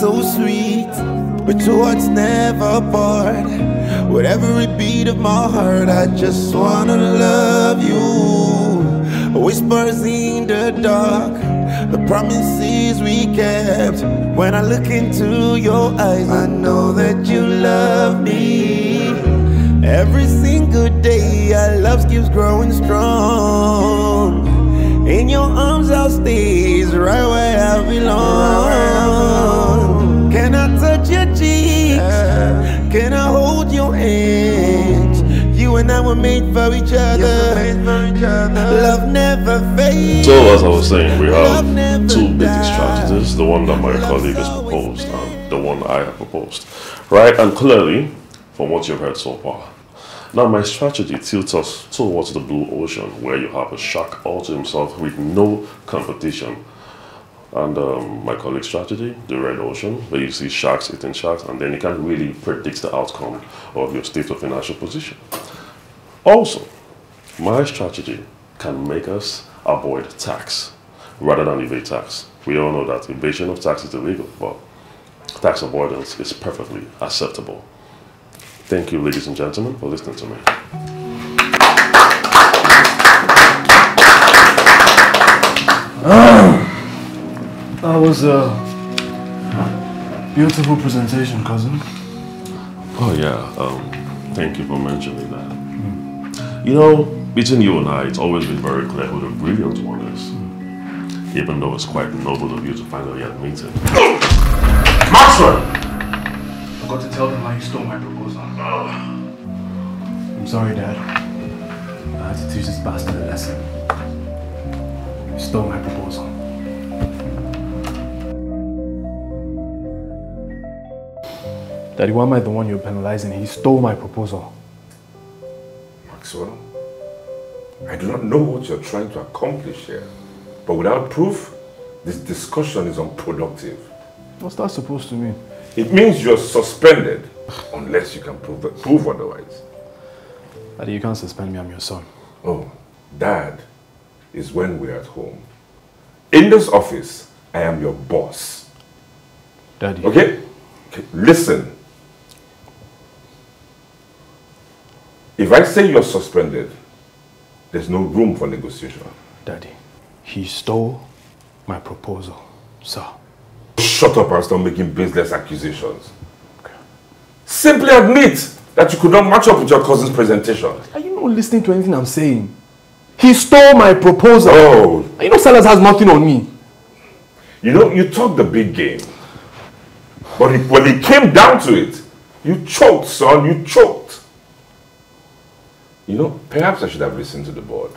So sweet, but your heart's never bored. With every beat of my heart, I just wanna love you. Whispers in the dark, the promises we kept. When I look into your eyes, I know that you love me. Every single day, our love keeps growing strong. In your arms, I'll stay right where I belong. Can I touch your cheeks? Can I hold your hands? You and I were made for each other. Love never fades. So as I was saying, we have two basic strategies. The one that my colleague has proposed and the one I have proposed. Right? And clearly, from what you've heard so far. Now my strategy tilts us towards the blue ocean, where you have a shark all to himself with no competition. And my colleague's strategy, the red ocean, where you see sharks eating sharks, and then you can't really predict the outcome of your state of financial position. Also, my strategy can make us avoid tax rather than evade tax. We all know that evasion of tax is illegal, but tax avoidance is perfectly acceptable. Thank you, ladies and gentlemen, for listening to me. That was a beautiful presentation, cousin. Oh yeah, thank you for mentioning that. Mm. You know, between you and I, it's always been very clear who the brilliant one is. Mm. Even though it's quite noble of you to finally admit it. Maxwell! I forgot to tell them how you stole my proposal. I'm sorry, Dad. I had to teach this bastard a lesson. You stole my proposal. Daddy, why am I the one you're penalizing? He stole my proposal. Maxwell, I do not know what you're trying to accomplish here, but without proof, this discussion is unproductive. What's that supposed to mean? It means you're suspended, unless you can prove otherwise. Daddy, you can't suspend me, I'm your son. Oh, Dad is when we're at home. In this office, I am your boss. Daddy. Okay? Listen. If I say you're suspended, there's no room for negotiation. Daddy, he stole my proposal, sir. Shut up and stop making baseless accusations. Okay. Simply admit that you could not match up with your cousin's presentation. Are you not listening to anything I'm saying? He stole my proposal. Oh. You know Silas has nothing on me. You know, you talk the big game. But when it came down to it, you choked, son, you choked. You know, perhaps I should have listened to the board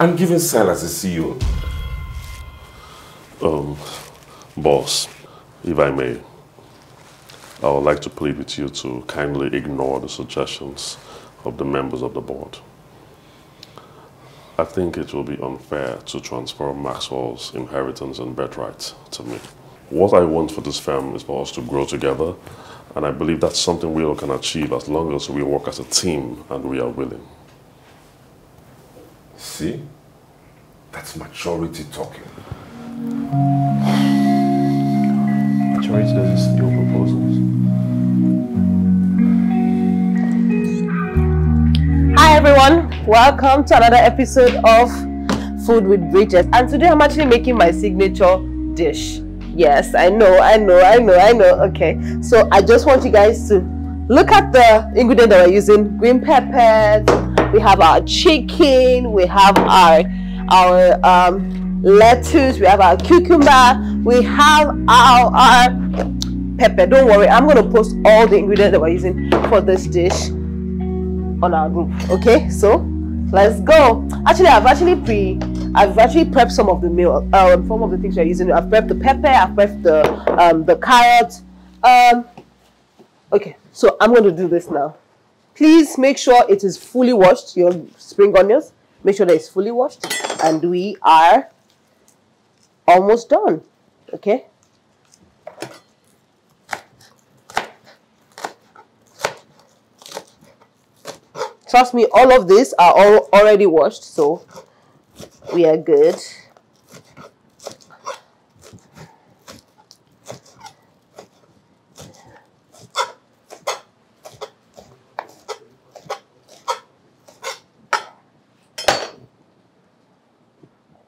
and given Silas a CEO. Boss, if I may, I would like to plead with you to kindly ignore the suggestions of the members of the board. I think it will be unfair to transfer Maxwell's inheritance and birthright to me. What I want for this firm is for us to grow together, and I believe that's something we all can achieve as long as we work as a team and we are willing. See? That's maturity talking. Maturity doesn't steal proposals. Hi everyone, welcome to another episode of Food with Bridges, and today I'm actually making my signature dish. Yes, I know. Okay, so I just want you guys to look at the ingredient that we're using. Green peppers, we have our chicken, we have our lettuce, we have our cucumber, we have our pepper. Don't worry, I'm going to post all the ingredients that we're using for this dish on our group. Okay, so let's go. Actually, I've actually prepped some of the meal, some of the things we're using. I've prepped the pepper, I've prepped the carrot. Okay, so I'm going to do this now. Please make sure it is fully washed, your spring onions. Make sure that it's fully washed, and we are almost done. Okay. Trust me, all of these are all already washed, so we are good.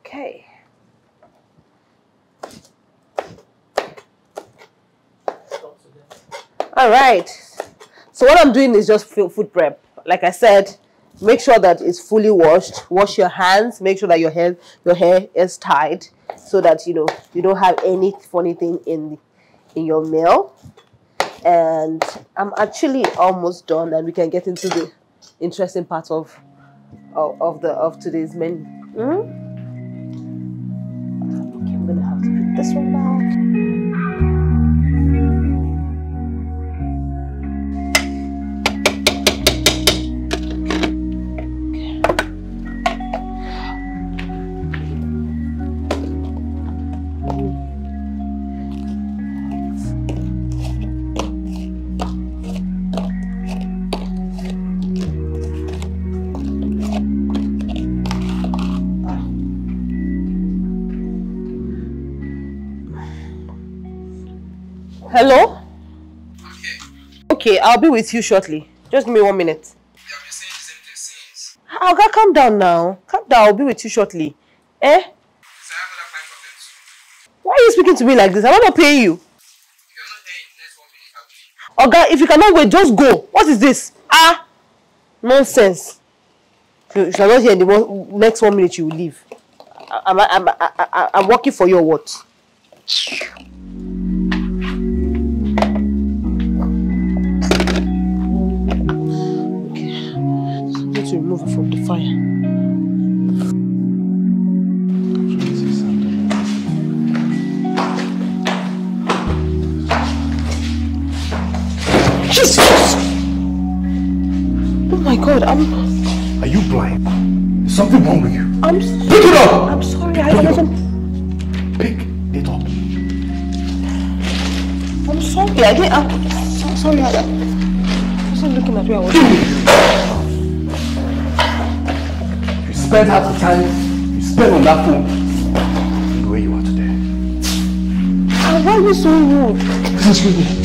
Okay. All right. So what I'm doing is just food prep. Like I said, make sure that it's fully washed. Wash your hands. Make sure that your hair is tied, so that you know you don't have any funny thing in your meal. And I'm actually almost done, and we can get into the interesting part of today's menu. Okay, I'm gonna have to put this one back. Hello? Okay. Okay, I'll be with you shortly. Just give me 1 minute. Yeah, I've been saying the same thing since. Aga, calm down now. Calm down, I'll be with you shortly. Eh? Because I have another client for them too. Why are you speaking to me like this? I want to pay you. If you're not there in the next 1 minute, I'll pay you. Aga, if you cannot wait, just go. What is this? Ah! Nonsense. If you're not here in the next 1 minute, you will leave. I'm working for you or what? To remove it from the fire. Jesus! Oh my God, Are you blind? There's something wrong with you. Pick it up! I'm sorry, I wasn't... Pick it up. I'm sorry, I didn't... I'm sorry, I wasn't looking at where I was. You spend half the time you spend on that phone the way you are today. Why are you so rude? Excuse me.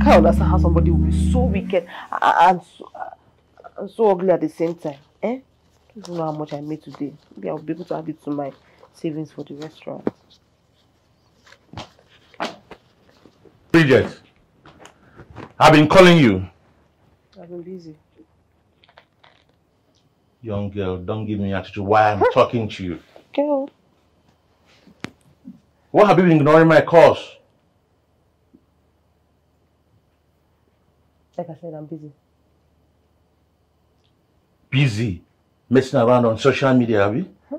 I can't understand how somebody will be so wicked and so ugly at the same time. Eh? I don't know how much I made today. Maybe I'll be able to add it to my savings for the restaurant. Bridget, I've been calling you. I've been busy. Young girl, don't give me attitude why I'm talking to you. Girl. What have you been ignoring my calls? Like I said, I'm busy. Busy messing around on social media, have you? Huh?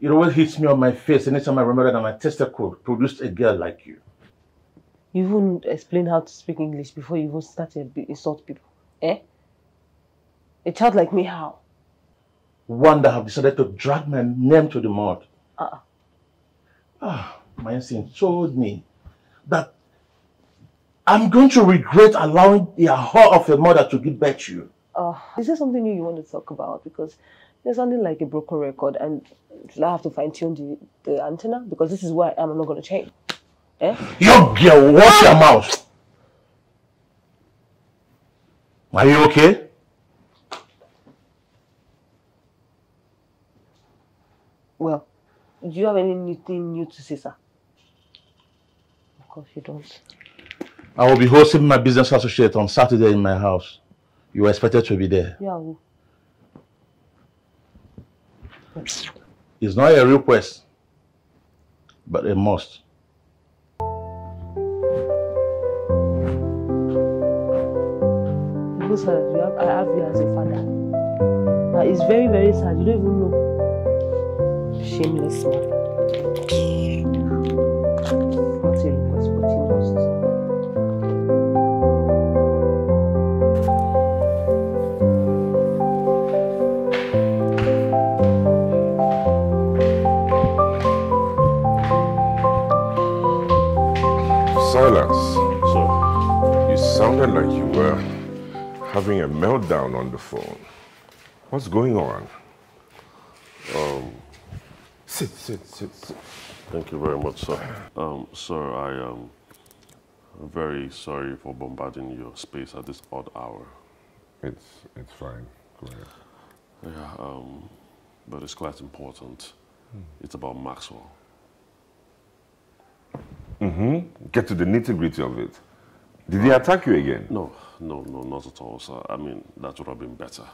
It always hits me on my face anytime I remember that my testicle produced a girl like you. You wouldn't explain how to speak English before you even start to insult people, eh? A child like me, how? One that have decided to drag my name to the mud. My instinct told me that I'm going to regret allowing the horror of your mother to give back to you. Is there something new you want to talk about? Because there's something like a broken record, and I have to fine-tune the antenna, because this is where I'm not going to change. Eh? Yo, girl, watch your mouth! Are you okay? Well, do you have anything new to say, sir? Of course you don't. I will be hosting my business associate on Saturday in my house. You are expected to be there. Yeah. It's not a request, but a must. equal standard I have you as a father. Now it's very, very sad. You don't even know. Shameless man. What a request, what you must. Silence. Sounded like you were having a meltdown on the phone. What's going on? Sit. Thank you very much, sir. Sir, I'm very sorry for bombarding your space at this odd hour. It's fine. Go ahead. Yeah, but it's quite important. It's about Maxwell. Mm-hmm. Get to the nitty-gritty of it. Did he attack you again? No, not at all, sir. I mean, that would have been better.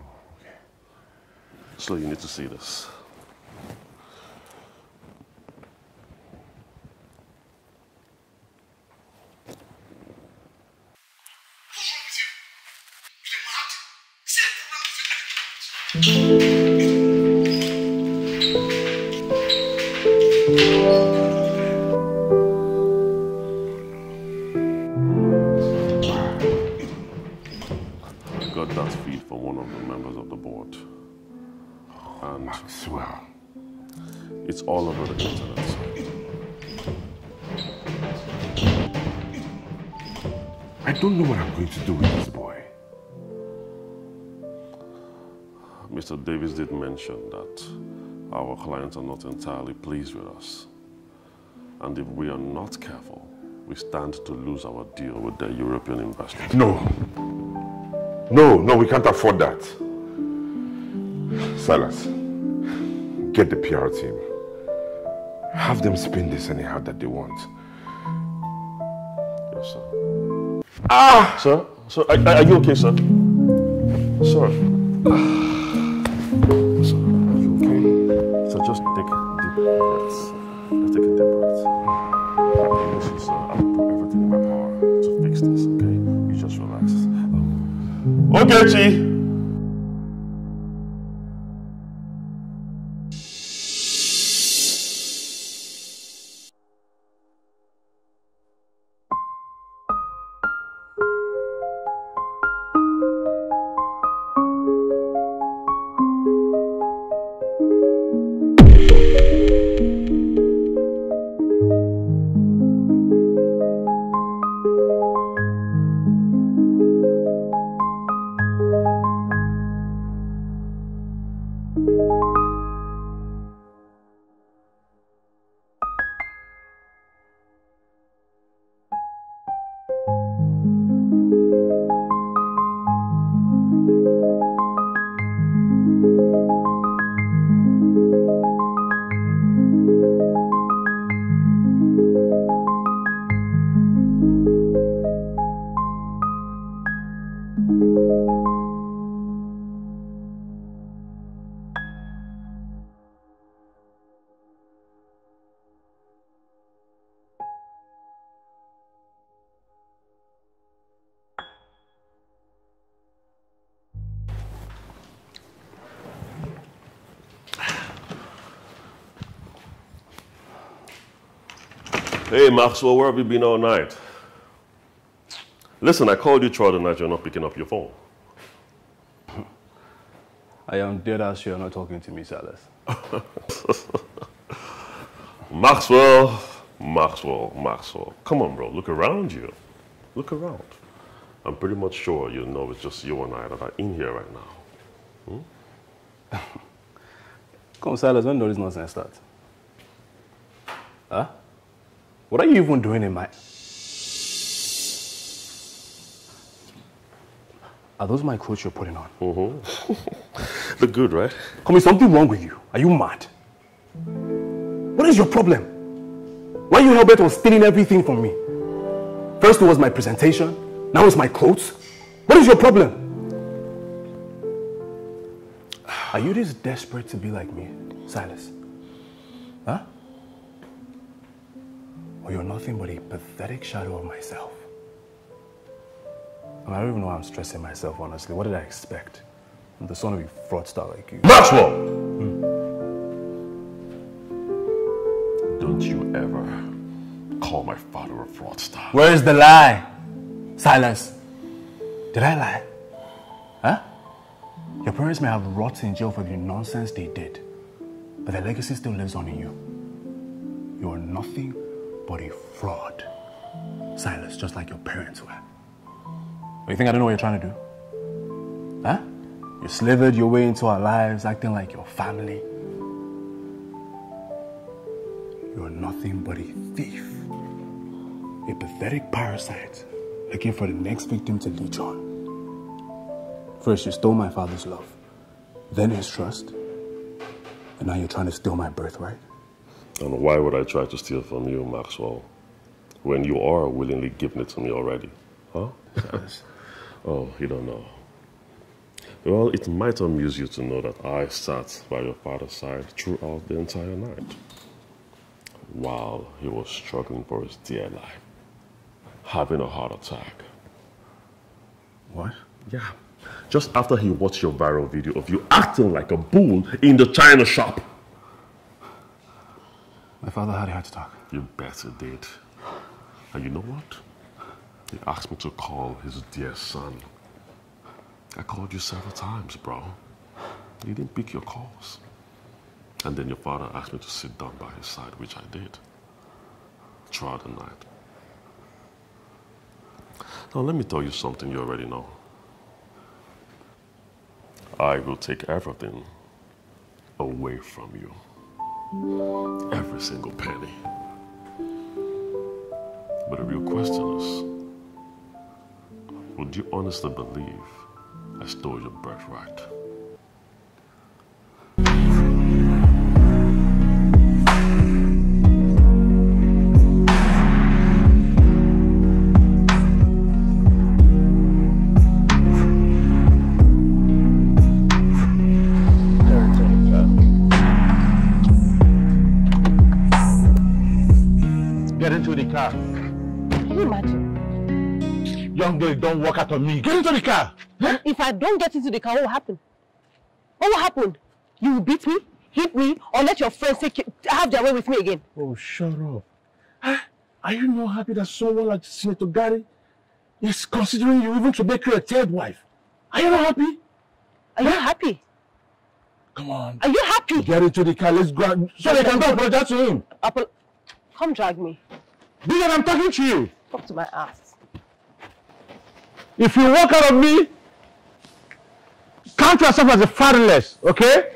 Oh, okay. So you need to see this. What's wrong with you? Maxwell. It's all over the internet. I don't know what I'm going to do with this boy. Mr. Davis did mention that our clients are not entirely pleased with us. And if we are not careful, we stand to lose our deal with the European investors. No, we can't afford that. Silas, get the PR team. Have them spin this anyhow that they want. Yes, sir. Ah! Sir, are you okay, sir? Sir. Sir, are you okay? Sir, just take deep breaths. Just take a deep breath. Listen, sir, I'll put everything in my power to fix this, okay? You just relax. Okay, G. Hey, Maxwell, where have you been all night? Listen, I called you throughout the night, you're not picking up your phone. I am dead as you're not talking to me, Silas. Maxwell. Come on, bro, look around you. Look around. I'm pretty much sure you know it's just you and I that are in here right now. Hmm? Come on, Silas, when does this nonsense start? Huh? What are you even doing in my... Are those my clothes you're putting on? Mm-hmm. Look good, right? Come on, something wrong with you. Are you mad? What is your problem? Why are you hell-bent on stealing everything from me? First it was my presentation, now it's my clothes. What is your problem? Are you this desperate to be like me, Silas? Huh? Or you're nothing but a pathetic shadow of myself. And I don't even know why I'm stressing myself, honestly. What did I expect? I'm the son of a fraudster like you. Maxwell! Don't you ever call my father a fraudster. Where is the lie? Silas, did I lie? Huh? Your parents may have rotted in jail for the nonsense they did, but their legacy still lives on in you. You are nothing but a fraud, Silas, just like your parents were. You think I don't know what you're trying to do? Huh? You slithered your way into our lives, acting like your family. You're nothing but a thief, a pathetic parasite, looking for the next victim to leech on. First, you stole my father's love, then his trust, and now you're trying to steal my birthright? And why would I try to steal from you, Maxwell, when you are willingly giving it to me already? Huh? Oh, you don't know. Well, it might amuse you to know that I sat by your father's side throughout the entire night, while he was struggling for his dear life, having a heart attack. What? Yeah. Just after he watched your viral video of you acting like a bull in the China shop. My father had a heart attack. You better did. And you know what? He asked me to call his dear son. I called you several times, bro. You didn't pick your calls. And then your father asked me to sit down by his side, which I did. Throughout the night. Now let me tell you something you already know. I will take everything away from you. Every single penny. But the real question is, would you honestly believe I stole your birthright? Don't walk out on me. Get into the car. Huh? If I don't get into the car, what will happen? What will happen? You will beat me, hit me, or let your friends have their way with me again. Oh, shut up. Huh? Are you not happy that someone like Senator Gary is considering you even to make you a third wife? Are you not happy? Are you happy? Come on. Are you happy? Get into the car. Let's go. So they can go apologize to him. Come drag me. Bigger, I'm talking to you. Talk to my ass. If you walk out of me, count yourself as a fatherless, okay?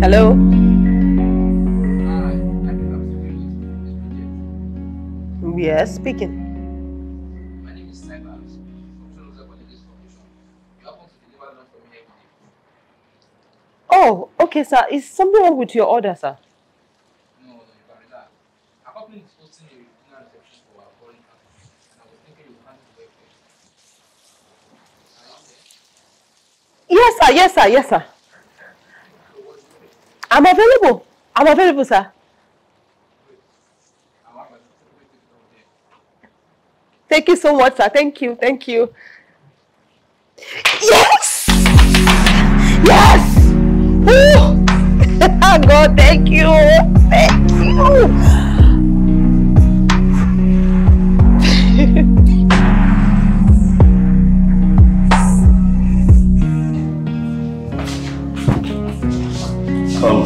Hello? Yes, speaking. My name is Silas. You happen to deliver lunch for me every day. Oh, okay, sir. Is something wrong with your order, sir? No, you can relax. Our company is hosting a dinner reception for our foreign customers, and I was thinking you can't do it. Are you there? Yes, sir. Yes, sir. Yes, sir. I'm available. I'm available, sir. Thank you so much, sir. Thank you. Thank you. Yes! Yes! Ooh! God, thank you. Thank you.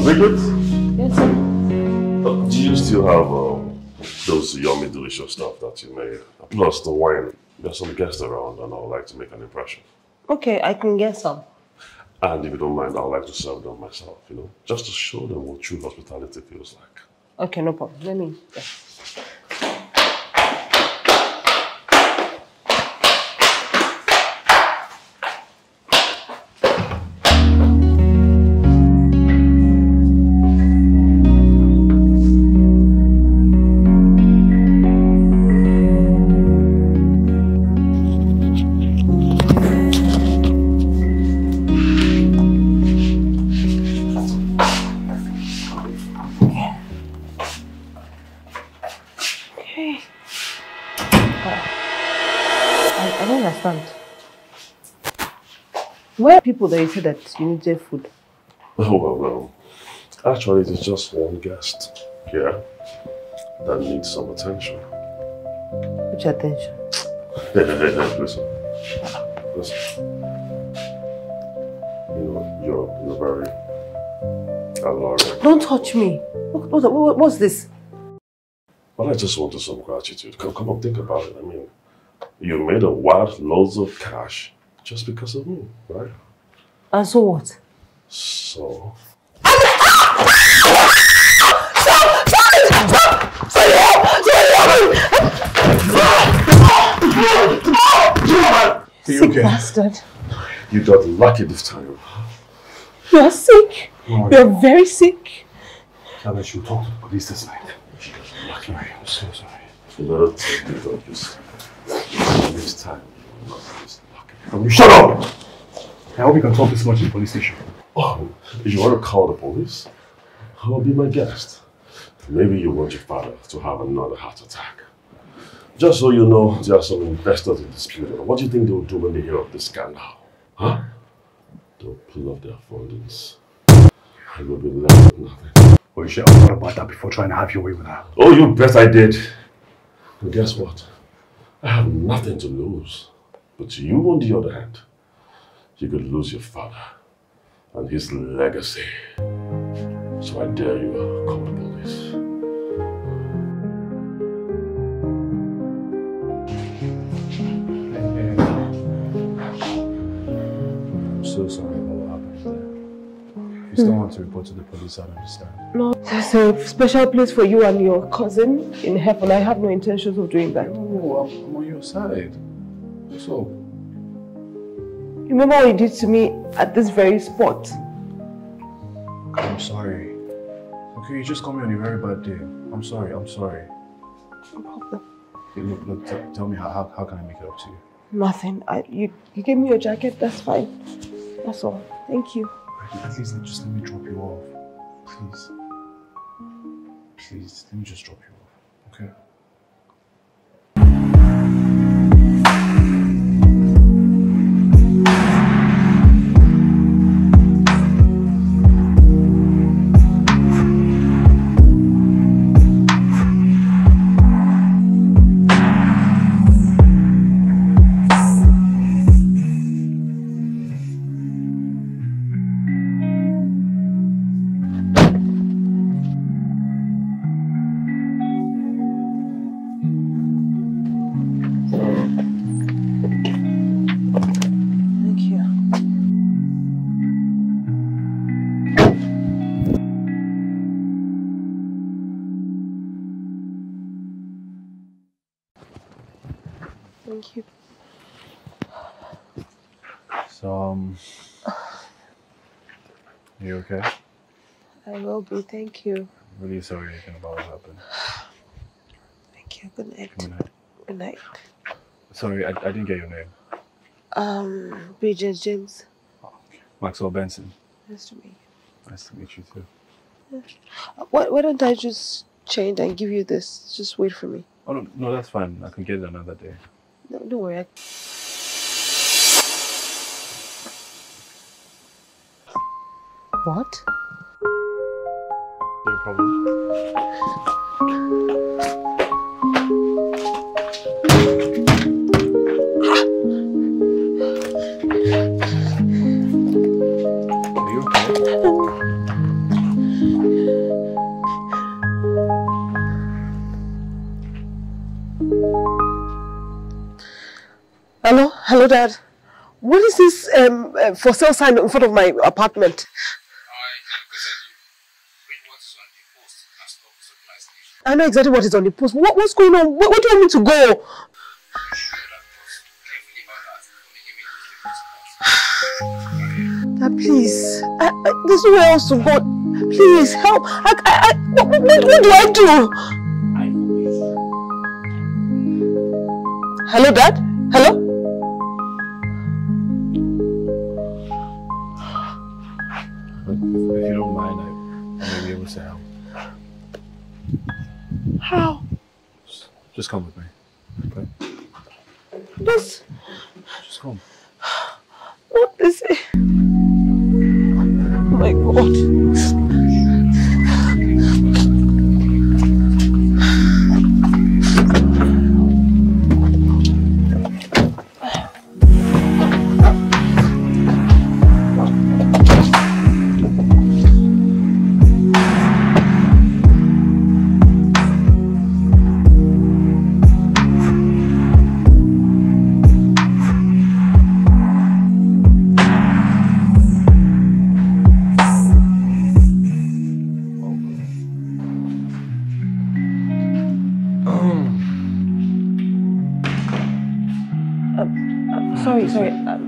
Bridget? Yes, sir. Do you still have those yummy, delicious stuff that you made? Plus the wine. There's some guests around and I would like to make an impression. Okay, I can get some. And if you don't mind, I would like to serve them myself, you know? Just to show them what true hospitality feels like. Okay, no problem. Let me... Yeah. I don't understand. Where are people that you say that you need their food? Oh, well, no. Actually, there's just one guest here that needs some attention. Which attention? Listen. Listen. You know, you're very alarming. Don't touch me. What's this? Well, I just wanted some gratitude. Come on, think about it. I mean, you made a wild loads of cash just because of me, right? And so what? So... Sick okay? Bastard. You got lucky this time. You're sick. Oh, you're very sick. And I should talk to the police this night. She got lucky. I'm so sorry. You better take me about this. This time, you're not this lucky. Will you shut up? I hope you can talk this much in the police station. Oh, if you want to call the police, I will be my guest. Maybe you want your father to have another heart attack. Just so you know, there are some investors in this building. What do you think they'll do when they hear of this scandal? Huh? They'll pull off their fundings. I will be left with nothing. Well, you should have thought about that before trying to have your way with her. Oh, you bet I did. And guess what? I have nothing to lose. But you, on the other hand, you could lose your father and his legacy. So I dare you to call the police. I'm so sorry about what happened there. If you still want to report to the police, I understand. No, there's a special place for you and your cousin in heaven. I have no intentions of doing that. No, I'm on your side. What's up? Remember what you did to me at this very spot? I'm sorry. Okay, you just called me on a very bad day. I'm sorry, I'm sorry. No problem. Hey, look, tell me, how can I make it up to you? Nothing. You gave me your jacket, that's fine. That's all. Thank you. At least just let me drop you off. Please. Please, let me just drop you off. Okay? You okay? I will be, thank you. I'm really sorry again about what happened. Thank you. Good night. Good night. Good night. Sorry, I didn't get your name. Bridget James. Oh, okay. Maxwell Benson. Nice to meet you. Nice to meet you too. Yeah. Why don't I just change and give you this? Just wait for me. Oh no, that's fine. I can get it another day. No, don't worry. What? No problem. Are you okay? Hello? Hello, Dad. What is this for sale sign in front of my apartment? I know exactly what is on the post. What's going on? What do you want me to go? Dad, please. There's nowhere else to go. Please, help. What do I do? Hello, Dad? Hello? If you don't mind, I may be able to help. How? Just come with me, okay? Just... She's home. What is it? Oh my God.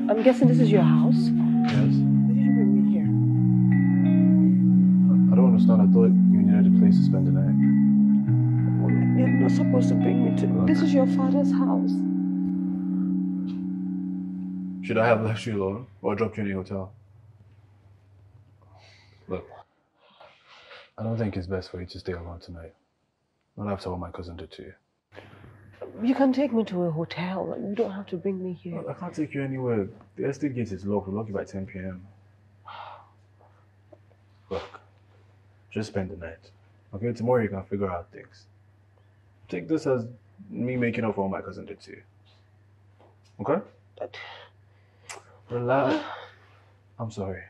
I'm guessing this is your house? Yes. What did you bring me here? I don't understand. I thought you needed a place to spend the night. You're not supposed to bring me to... Look. This is your father's house. Should I have left you alone or dropped you in the hotel? Look, I don't think it's best for you to stay alone tonight. Not after what my cousin did to you. You can take me to a hotel. You don't have to bring me here. I can't take you anywhere. The estate gate is locked. We'll lock you by 10 p.m. Look, just spend the night. Okay, tomorrow you can figure out things. Take this as me making up for what my cousin did to you. Okay? Relax. I'm sorry.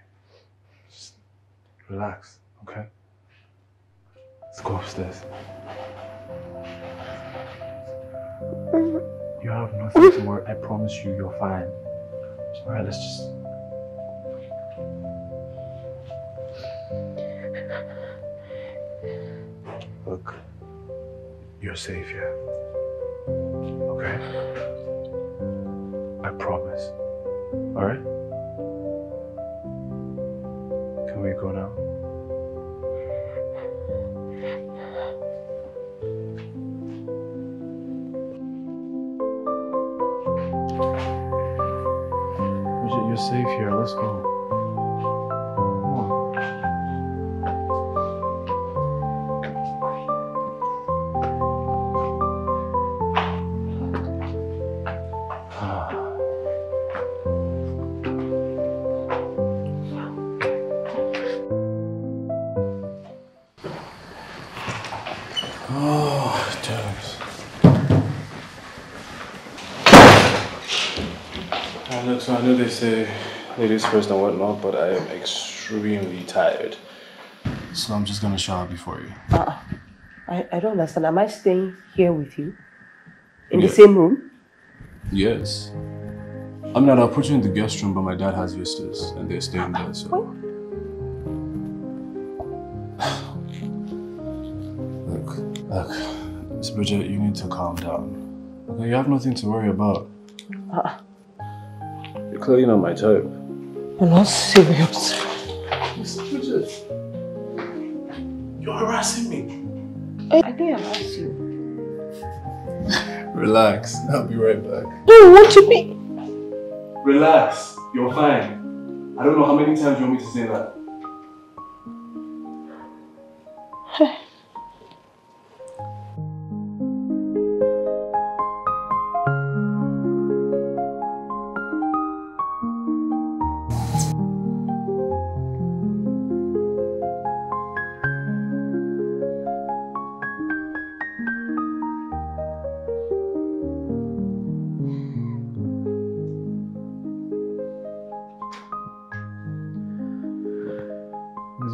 Just relax, okay? Let's go upstairs. You have nothing to worry. I promise you, you're fine. All right, let's just... Look, you're safe here. Okay? I promise. All right? Can we go now? Safe here, let's go. Come on. Oh, James. Oh, look, so I know they say ladies first and whatnot, but I am extremely tired. So I'm just gonna shower before you. I don't understand. Am I staying here with you? In the same room? Yes. I mean, I'll put you in the guest room, but my dad has visitors and they're staying there, so. Look, Miss Bridget, you need to calm down. Okay, you have nothing to worry about. You're clearly not my type. You're not serious. Miss Bridget, you're harassing me. I think I harassed you. Relax, I'll be right back. No, won't you be? Relax, you're fine. I don't know how many times you want me to say that.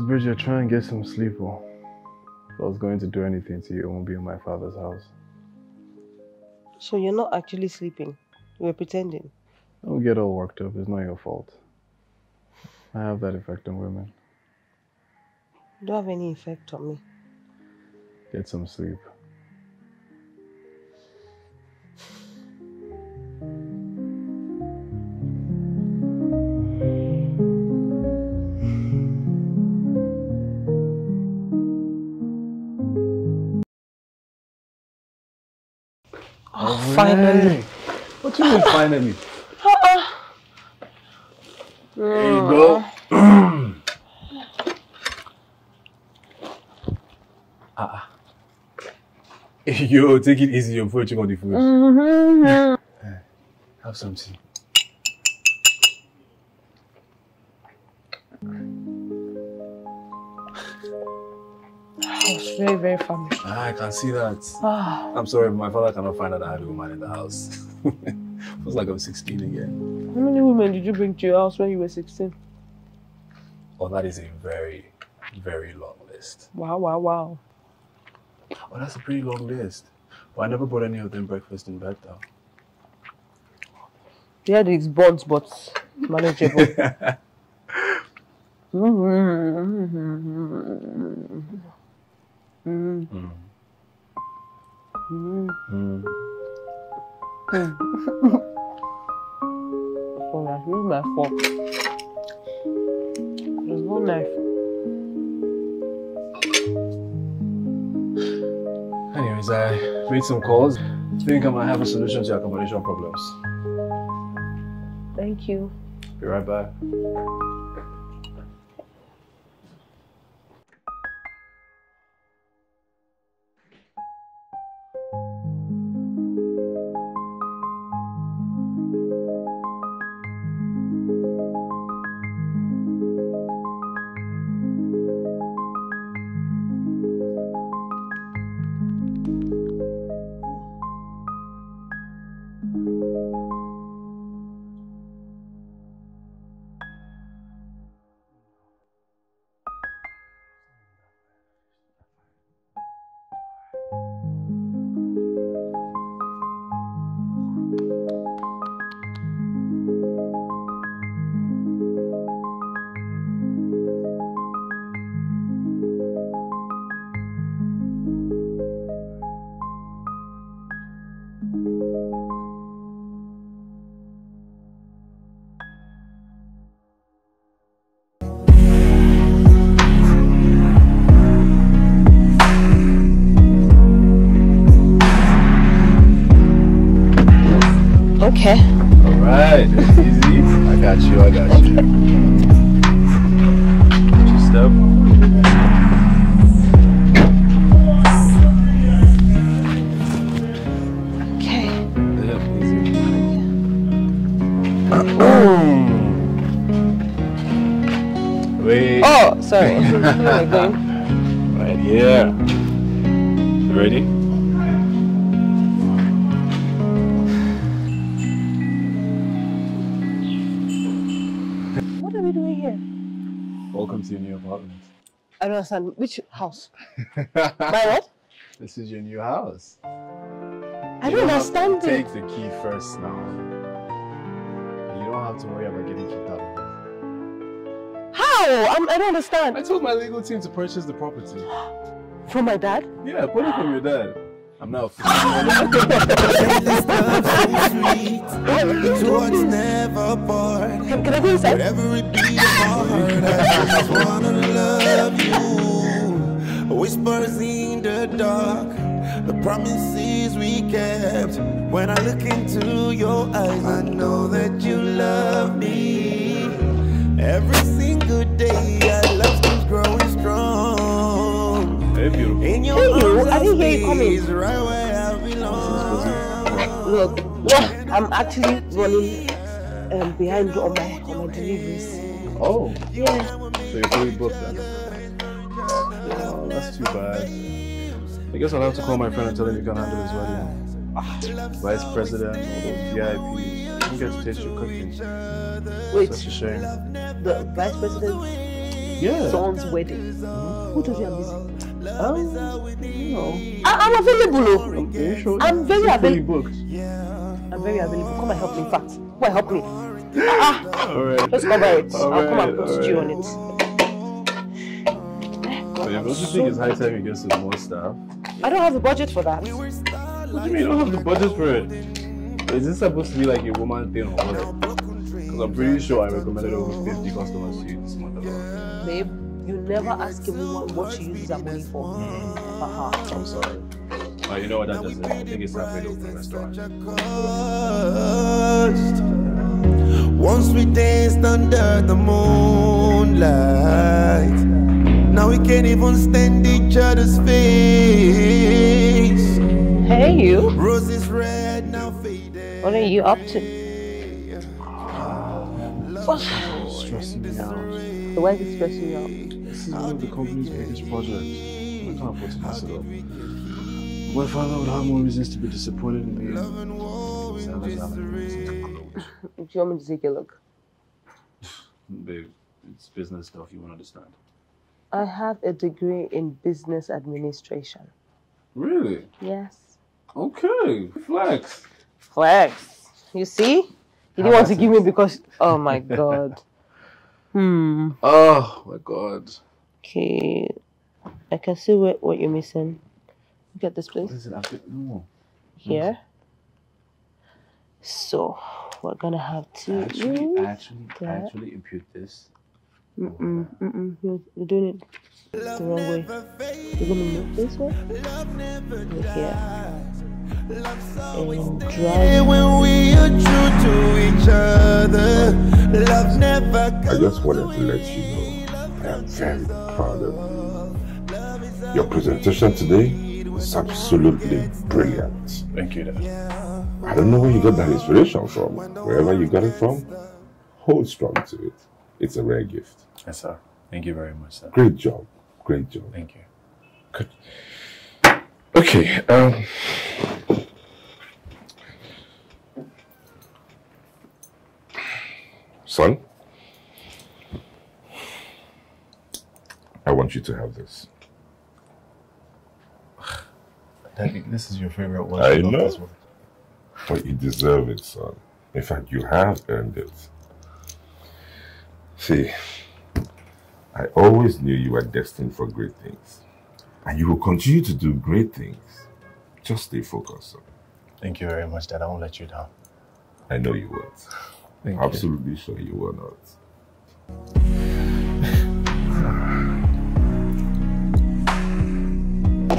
Bridget, try and get some sleep. Oh. If I was going to do anything to you, it won't be in my father's house. So you're not actually sleeping? You were pretending? Don't get all worked up. It's not your fault. I have that effect on women. You don't have any effect on me. Get some sleep. Finally. What do you mean, finally? There you go. Yo, take it easy. You're approaching on the food. Have some tea. I was very, very family. I can see that. Ah. I'm sorry, but my father cannot find out I have a woman in the house. Feels like I'm 16 again. How many women did you bring to your house when you were 16? Oh, that is a very, very long list. Wow, wow, wow. Oh, that's a pretty long list. But I never brought any of them breakfast in bed, though. Yeah, it's bonds, but manageable. Oh, that's really my fault. There's no knife. Anyways, I made some calls. Think I might have a solution to your accommodation problems. Thank you. Be right back. Okay. All right, it's easy. I got you. Just step. Okay. Yeah, easy. Yeah. Wait. Oh, sorry. Right here. You ready? Welcome to your new apartment. I don't understand. Which house? My what? This is your new house. I don't understand it. Take the key first now. You don't have to worry about getting kicked out of it. How? I don't understand. I told my legal team to purchase the property. From my dad? Yeah, put it from your dad. I'm now free. Can I go inside? Whatever it be, I just wanna love you. Whispers in the dark, the promises we kept. When I look into your eyes, I know that you love me. Every single day, I love to grow strong. Beautiful. In your I didn't hear you coming. Look, yeah, I'm actually running behind on my deliveries. Oh, yeah. So you're fully booked then? Oh, that's too bad. I guess I'll have to call my friend and tell him you can handle his wedding. Vice President, all those VIPs. You can get to taste your cooking. Wait, such a shame. The Vice President? Yeah. Someone's wedding. Mm-hmm. Who told you I'm busy? You know. I'm available. Okay, sure. I'm very available. I'm very available. Come and help me. In fact, come and help me. All right. Let's cover it. I'll come and put you on it. So you don't think it's high time you get some more stuff? I don't have the budget for that. What do you mean you don't have the budget for it? Is this supposed to be like a woman thing or what? Because I'm pretty sure I recommended over 50 customers to you this month alone. Babe. You never ask a woman what she uses that money for. I'm sorry. Oh, you know what that does? I think it's halfway to the restaurant. Once we danced under the moonlight, now we can't even stand each other's face. Hey, you. Roses red, now faded. What are you up to? Stressing me out. So why is it stressing you out? This is one of the company's biggest projects. I can't afford to mess it up. My father would have more reasons to be disappointed in me. Do you want me to take a look? Babe, it's business stuff, you won't understand. I have a degree in business administration. Really? Yes. Okay, flex. Flex. You see? You didn't want to give me because... Oh my God. Oh my God. Okay. I can see what you're missing. Look at this place. Listen, I think, no. Here. So, we're going to have to... Actually impute this. You're doing it the wrong way. You're going to move this way. Look here. And drive. When we are true to each other, love never. I just wanted to let you know I am very proud of you. Your presentation today is absolutely brilliant. Thank you, Dad. I don't know where you got that inspiration from. Wherever you got it from, hold strong to it. It's a rare gift. Yes, sir. Thank you very much, sir. Great job. Great job. Thank you. Good. Okay. Son, I want you to have this. Daddy, this is your favorite one. I know. This one. But you deserve it, son. In fact, you have earned it. See, I always knew you were destined for great things. And you will continue to do great things. Just stay focused on it. Thank you very much, Dad. I won't let you down. I know you won't. Thank Absolutely you. Sure you will not.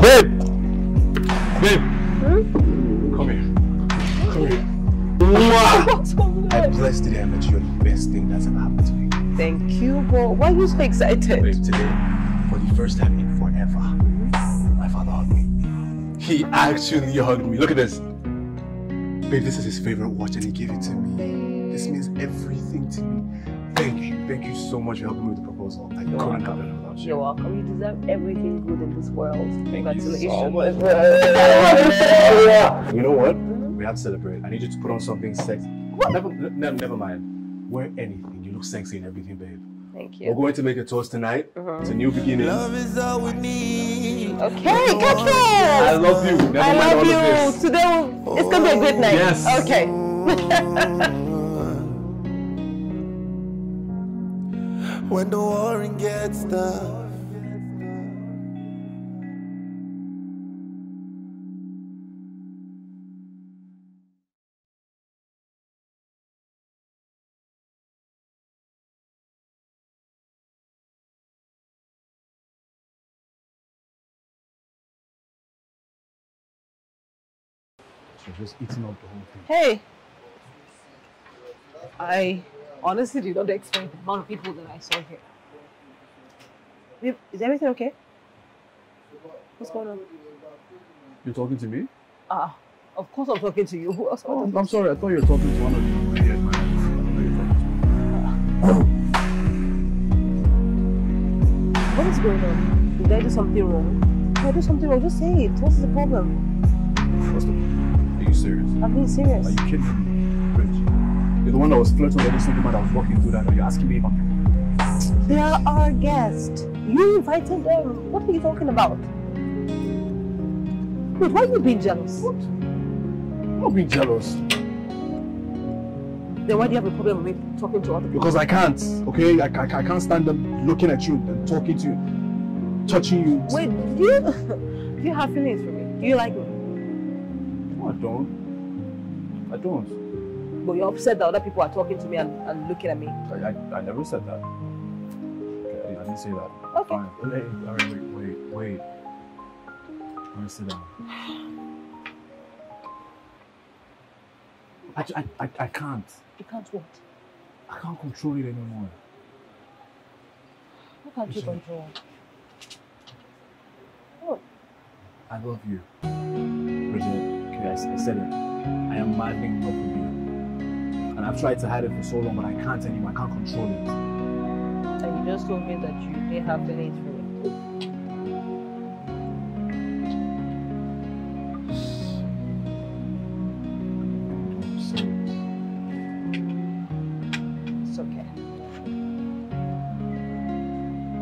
Babe! Babe! Hmm? Come here. What? I blessed today and that you're the best thing that's ever happened to me. Thank you, but why are you so excited? Babe, today, for the first time in forever, my father hugged me. He actually hugged me. Look at this. Babe, this is his favorite watch and he gave it to me. This means everything to me. Thank you so much for helping me with the proposal. I couldn't have it without you. You're welcome. You deserve everything good in this world. Congratulations. So you know what? We have to celebrate. I need you to put on something sexy. What? Never mind. Wear anything. Sexy and everything, babe. Thank you. We're going to make a toast tonight. It's a new beginning. Love is all we need. Okay, cut this. I love you. I love you. Today it's gonna be a good night. Yes. Okay. When the warring gets tough. Just eating up the whole thing. Hey! I honestly did not expect the amount of people that I saw here. Is everything okay? What's going on? You're talking to me? Of course I'm talking to you. Who else? Oh, I'm sorry, I thought you were talking to one of you. What is going on? Did I do something wrong? If I do something wrong, just say it. What's the problem? What's the problem? Are you serious? I'm being serious. Are you kidding me? Bridget, you're the one that was flirting with every single man that was walking through that, and you're asking me about it. They are our guests. You invited them. What are you talking about? Wait, why are you being jealous? What? I'm not being jealous. Then why do you have a problem with me talking to other people? Because I can't, okay? I can't stand them looking at you and talking to you, touching you. Wait, do you have feelings for me? Do you like me? I don't. But you're upset that other people are talking to me and looking at me. I never said that. Okay, I didn't say that. Okay. Fine. Wait. I'm gonna sit down. I can't. You can't what? I can't control it anymore. What can't you control? What? I love you, Bridget. I said it. I am madly in love with you. And And I've tried to hide it for so long, but I can't anymore. I can't control it. And you just told me that you didn't have any experience. It's okay.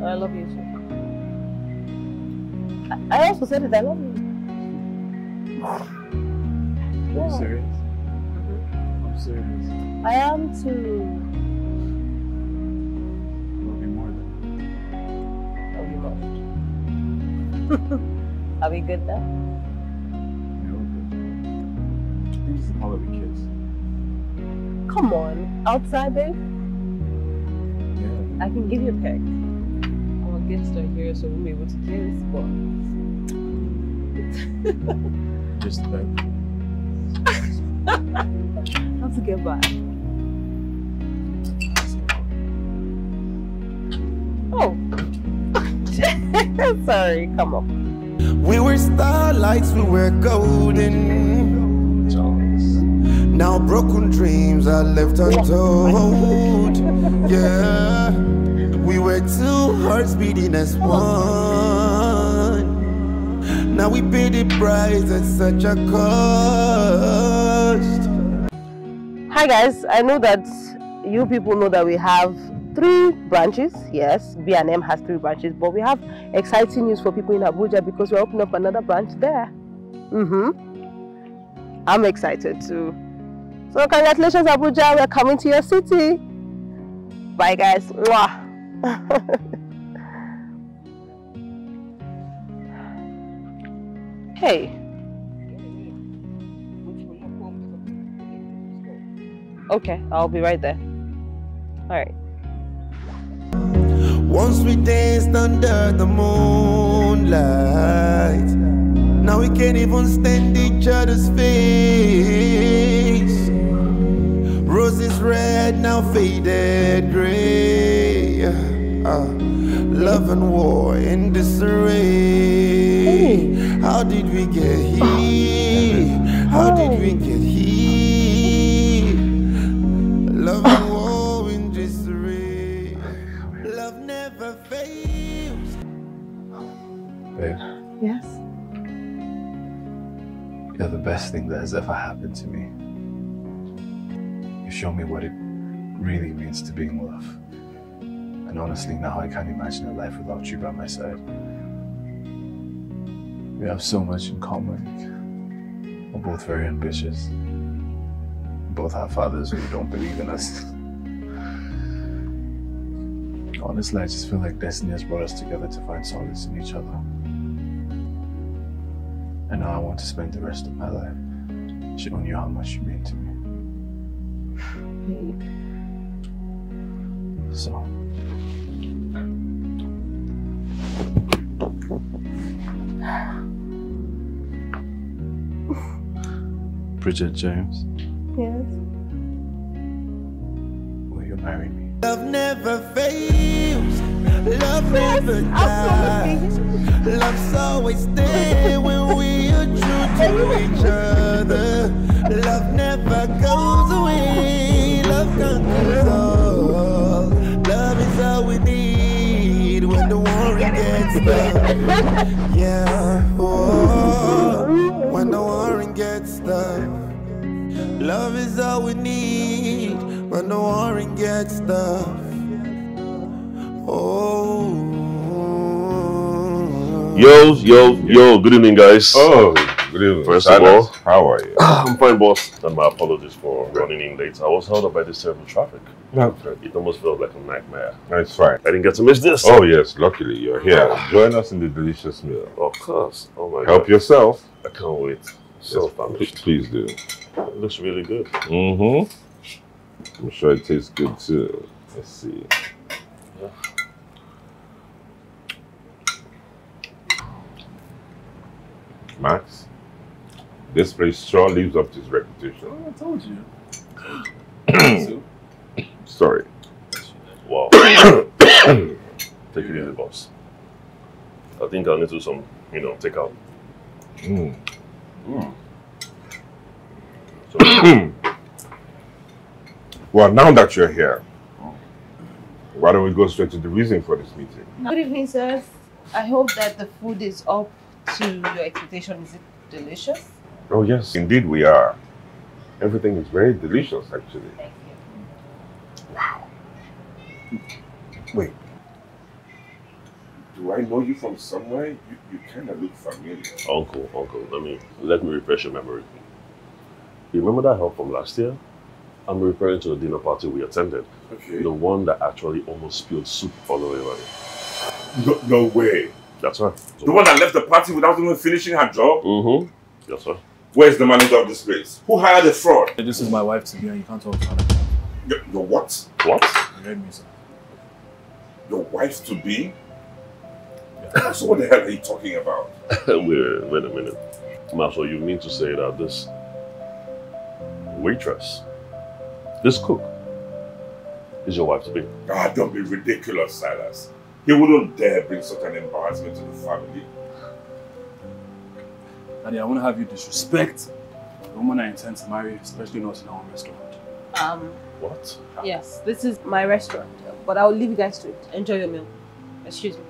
I love you too. I also said it. I love you. Are you serious? Serious. I am too. Love you more than. Love you more. Are we good now? Yeah, we're good. I think it's the color we kiss. Come on, outside, babe. Yeah. I can give you a peck. Our guests are here, so we'll be able to kiss, but. Just a peck. How to get by? Oh, sorry, come on. We were starlights, we were golden. Now broken dreams are left untold. Yeah, we were two hearts beating as one. Now we pay the price at such a cost. Hi guys, I know that you people know that we have 3 branches. Yes, B&M has 3 branches, but we have exciting news for people in Abuja because we're opening up another branch there. I'm excited too. So congratulations Abuja, we're coming to your city. Bye guys. Hey. Okay, I'll be right there. Alright. Once we danced under the moonlight, now we can't even stand each other's face. Roses red, now faded gray. Love and war in disarray. Hey. How did we get here? How did we get here? Love in disarray. Love never fails. Babe. Yes. You're the best thing that has ever happened to me. You show me what it really means to be in love. And honestly, now I can't imagine a life without you by my side. We have so much in common. We're both very ambitious. Both our fathers who don't believe in us. Honestly, I just feel like destiny has brought us together to find solace in each other. And now I want to spend the rest of my life showing you how much you mean to me. So. Bridget James. Yes. Will you marry me? Love never fails. Love never dies. Love's always there when we are true to each other. Love never goes away. Love conquers all. Love is all we need when the war gets tough. Yeah, oh, when the war gets tough. Love is all we need when the warring gets tough. Oh. Yo, good evening, guys. Oh, good evening. First of all, how are you? I'm fine, boss. And my apologies for running in late. I was held up by this terrible traffic. No. It almost felt like a nightmare. That's fine. I didn't get to miss this. Oh, yes. Luckily, you're here. Join us in the delicious meal. Of course. Oh, my God. Help yourself. I can't wait. So yes, please do. It looks really good. I'm sure it tastes good too. Let's see. Yeah. Max, this place sure lives up to its reputation. Oh, I told you. Sorry. Wow. Take it easy, boss. I think I'll need to do some, you know, takeout. So, Well, now that you're here, why don't we go straight to the reason for this meeting? Good evening, sirs. I hope that the food is up to your expectation. Is it delicious? Oh, yes, indeed we are. Everything is very delicious, actually. Thank you. Wow. Wait. Do I know you from somewhere? You kind of look familiar. Uncle, let me refresh your memory. You remember that help from last year? I'm referring to the dinner party we attended. Okay. The one that actually almost spilled soup all over everybody. No way. That's right. So the one that left the party without even finishing her job? Mm-hmm. Yes, sir. Where's the manager of this place? Who hired the fraud? Hey, this is my wife to be, and you can't talk to her. Your what? What? You heard me, sir. Your wife to be? Yeah. So what the hell are you talking about? Wait a minute. Maxwell, you mean to say that this waitress, this cook, is your wife to be? God, don't be ridiculous, Silas. He wouldn't dare bring such an embarrassment to the family. Daddy, I won't have you disrespect the woman I intend to marry, especially not in our own restaurant. What? Yes, this is my restaurant, but I'll leave you guys to it. Enjoy your meal. Excuse me.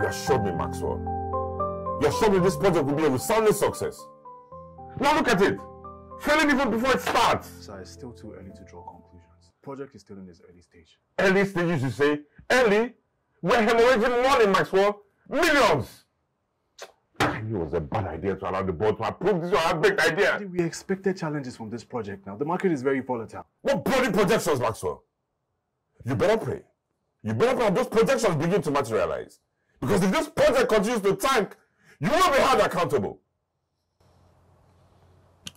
You assured me, Maxwell. You assured me this project will be a resounding success. Now look at it! Failing even before it starts! Sir, it's still too early to draw conclusions. Project is still in its early stage. Early stage, you say? Early? We're hemorrhaging money, Maxwell! Millions! I knew it was a bad idea to allow the board to approve this half-baked idea. We expected challenges from this project now. The market is very volatile. What bloody projections, Maxwell? You better pray. You better pray those projections begin to materialize. Because if this project continues to tank, you will be held accountable.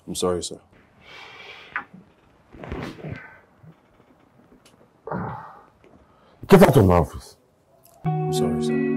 I'm sorry, sir. Get out of my office. I'm sorry, sir.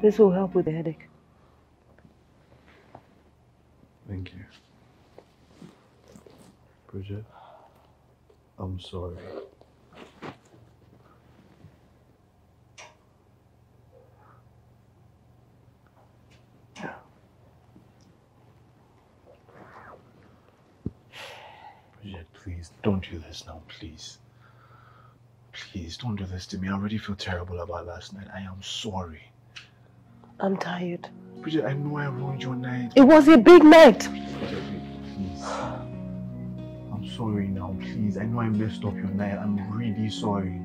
This will help with the headache. Thank you. Bridget, I'm sorry. Yeah. Bridget, please, don't do this now, please. Please, don't do this to me. I already feel terrible about last night. I am sorry. I'm tired. Bridget, I know I ruined your night. It was a big night. Bridget, please. Please, I know I messed up your night. I'm really sorry.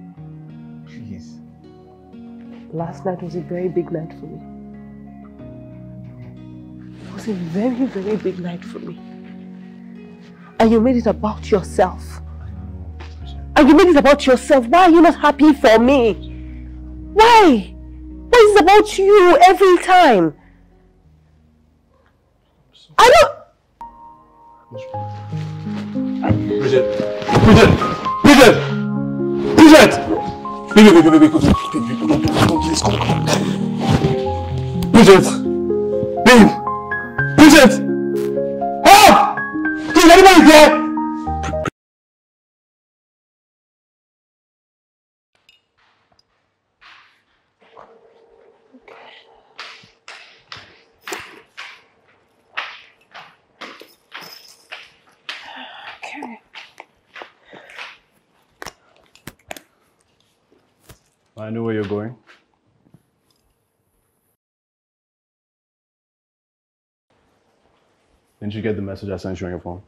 Please. Last night was a very big night for me. It was a very, very big night for me. And you made it about yourself. And you made it about yourself. Why are you not happy for me? Why? Why is it about you every time? I don't... Bridget! Baby, please, come. Bridget! Babe! Bridget! Help! Is anybody there? I know where you're going. Didn't you get the message I sent you on your phone?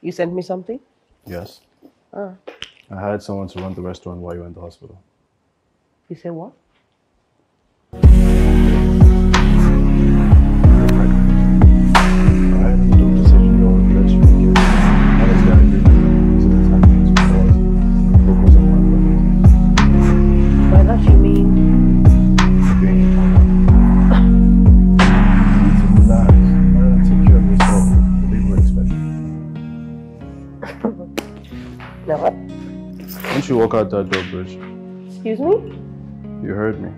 You sent me something? Yes. I hired someone to run the restaurant while you were in the hospital. You said what? You walk out that door, Bridge. Excuse me? You heard me.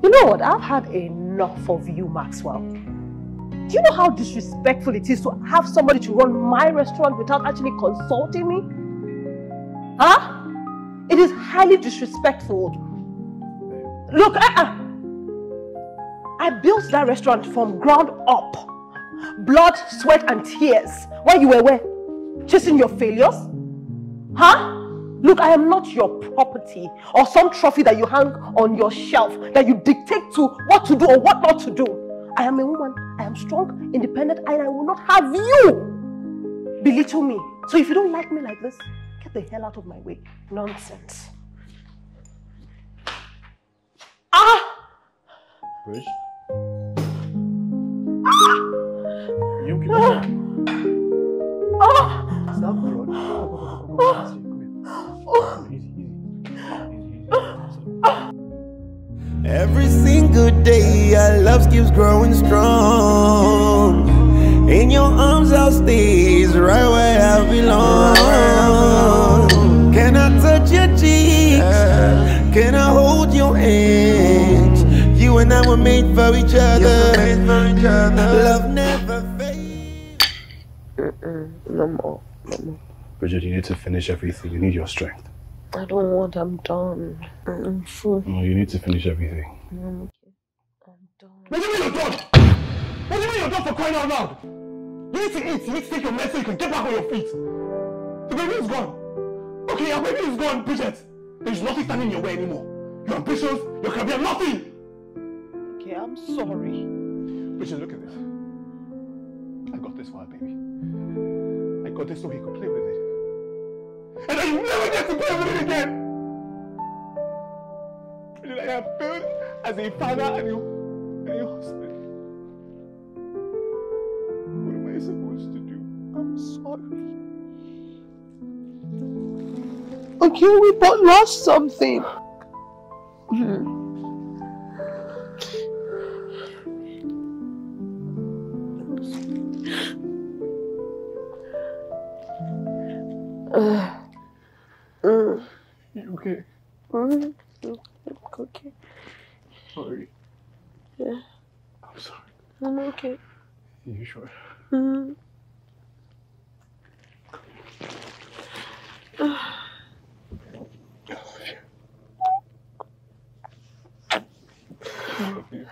You know what? I've had enough of you, Maxwell. Do you know how disrespectful it is to have somebody to run my restaurant without actually consulting me? Huh? It is highly disrespectful. Hey. Look, I built that restaurant from ground up. Blood, sweat, and tears. While you were where? Chasing your failures? Huh? Look, I am not your property or some trophy that you hang on your shelf that you dictate to what to do or what not to do. I am a woman. I am strong, independent, and I will not have you belittle me. So if you don't like me like this, get the hell out of my way. Nonsense. Ah! Bridge? Ah! You can... Ah! Stop, Lord. Every single day our love keeps growing strong. In your arms I'll stay, right where I belong. Can I touch your cheeks? Can I hold your hands? You and I were made for each other. Love never fades. No more. Bridget, you need to finish everything. You need your strength. I don't want. I'm done. I'm full. No, you need to finish everything. I'm done. What do you mean you're done? What do you mean you're done for crying out loud? You need to eat. You need to take your medicine. You can get back on your feet. The baby is gone. Okay, your baby is gone, Bridget. There's nothing standing in your way anymore. You're ambitious. Your career, nothing. Okay, I'm sorry. Bridget, look at this. I got this for our baby. I got this so he could play with it. And I never get to play with it again! And I have failed as a father and a husband. What am I supposed to do? I'm sorry. Okay, we both lost something. You okay? I'm okay. Sorry. Yeah. I'm sorry. I'm okay. You sure? I love you.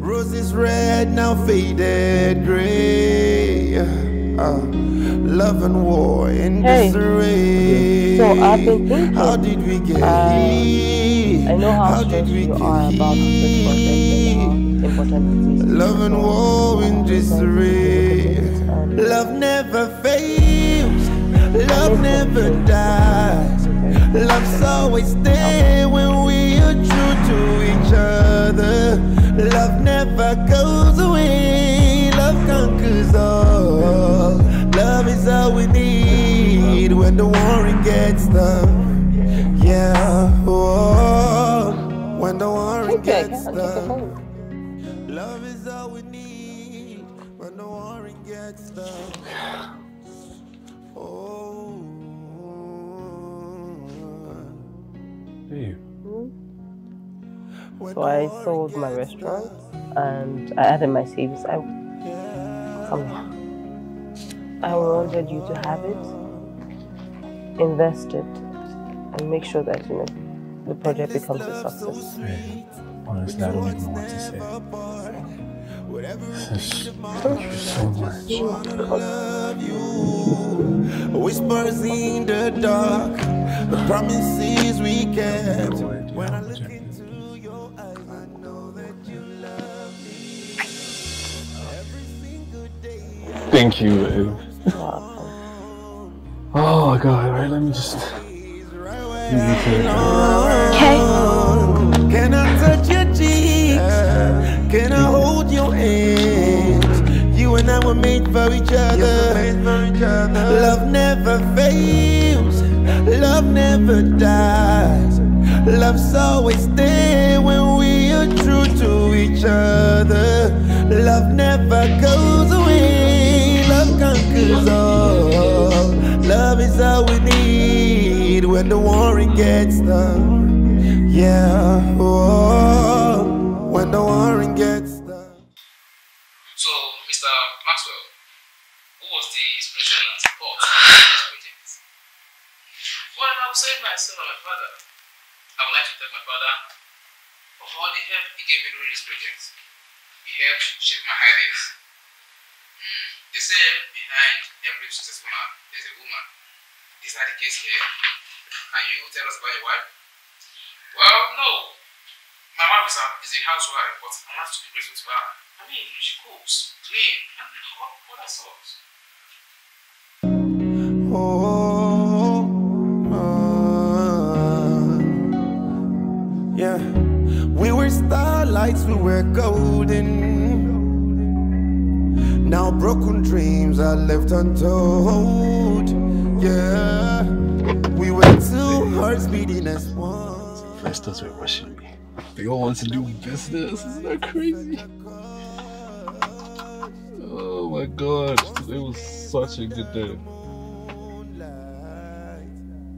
Roses red, now faded gray. yeah. Love and war in disarray. So I've been thinking, how did we get here? I know how stressed you are about this important. Love and war in disarray. Love never fails. Love never dies. Love's always there when we are true to each other. Love never goes away. Love conquers all. Love is all we need when the warring gets tough. Yeah, oh, when the warring gets tough. Love is all we need when the warring gets tough. Oh. Hey. So I sold my restaurant and I added my savings. I wanted you to have it, invest it, and make sure that, you know, the project becomes a success. Hey, honestly, I don't even know what to say. Thank you so much. Whispers in the dark, the promises we kept. When I look into your eyes, I know that you love me. Every single day. Thank you, babe. Oh my God! Alright, let me just. Okay. Can I touch your cheeks? Can I hold your hands? You and I were made for each other. Love never fails. Love never dies. Love's always there when we are true to each other. Love never goes away. Love conquers all. Love is all we need when the warring gets tough. Yeah, oh, when the warring gets tough. So, Mr. Maxwell, what was the inspiration and support for this project? Well, I would say myself and my father. I would like to thank my father for all the help he gave me during this project. He helped shape my ideas. They say behind every successful man, there's a woman. Is that the case here? Can you tell us about your wife? Well, no. My wife is a housewife, but I have to be grateful to her. I mean, she cooks, clean, and all that sorts. Yeah, we were starlights, we were golden. Now broken dreams are left untold. Yeah, we were two hearts beating as one. Investors were rushing me. They all want to do business. Isn't that crazy? Oh my God, it was such a good day.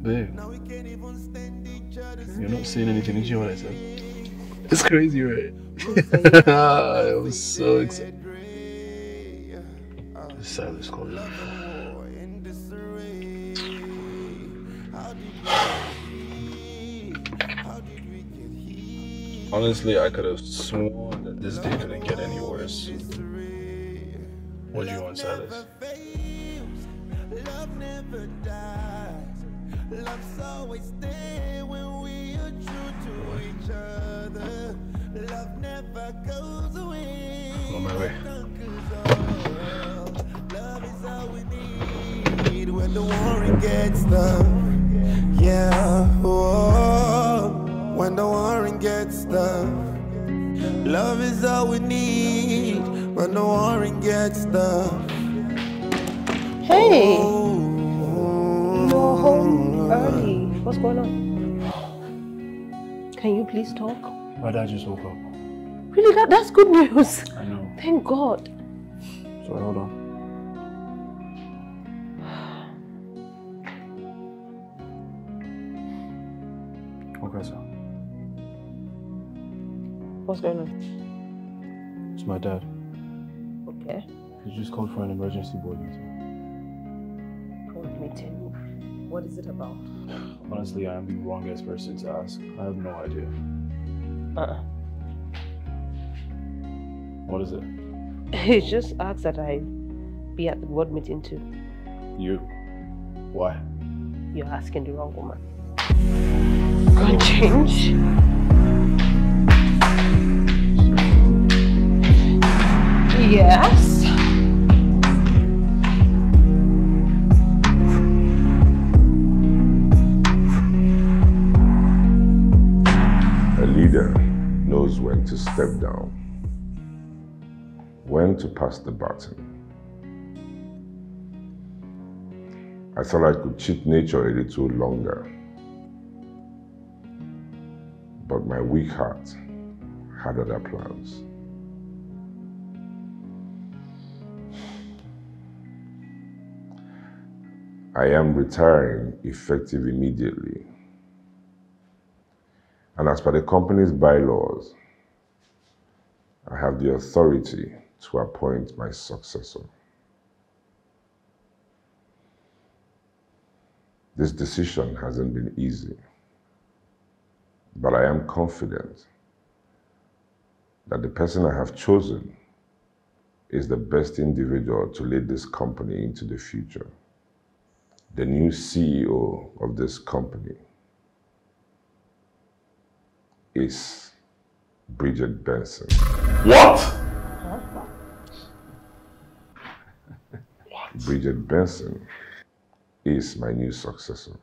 Babe, you're not saying anything, did you hear what I said? It's crazy, right? It was so exciting. Silas called me. Honestly, I could have sworn that this day couldn't get any worse. What do you want, Silas? Love's always there when we are true to each other. Love never goes away. On my way. Love is all we need when the warring gets tough. Yeah, oh, when the warring gets tough. Love is all we need when the warring gets tough. Hey. Oh. Early. What's going on? Can you please talk? My dad just woke up. Really? That's good news. I know. Thank God. Sorry, hold on. Okay, sir. What's going on? It's my dad. Okay. He just called for an emergency board meeting. Board meeting? What is it about? Honestly, I am the wrongest person to ask. I have no idea. What is it? He just asked that I be at the board meeting too. You? Why? You're asking the wrong woman. Go change. Yes. Knows when to step down, when to pass the baton. I thought I could cheat nature a little longer, but my weak heart had other plans. I am retiring effective immediately. And as per the company's bylaws, I have the authority to appoint my successor. This decision hasn't been easy, but I am confident that the person I have chosen is the best individual to lead this company into the future. The new CEO of this company is Bridget Benson. What? What? Bridget Benson is my new successor.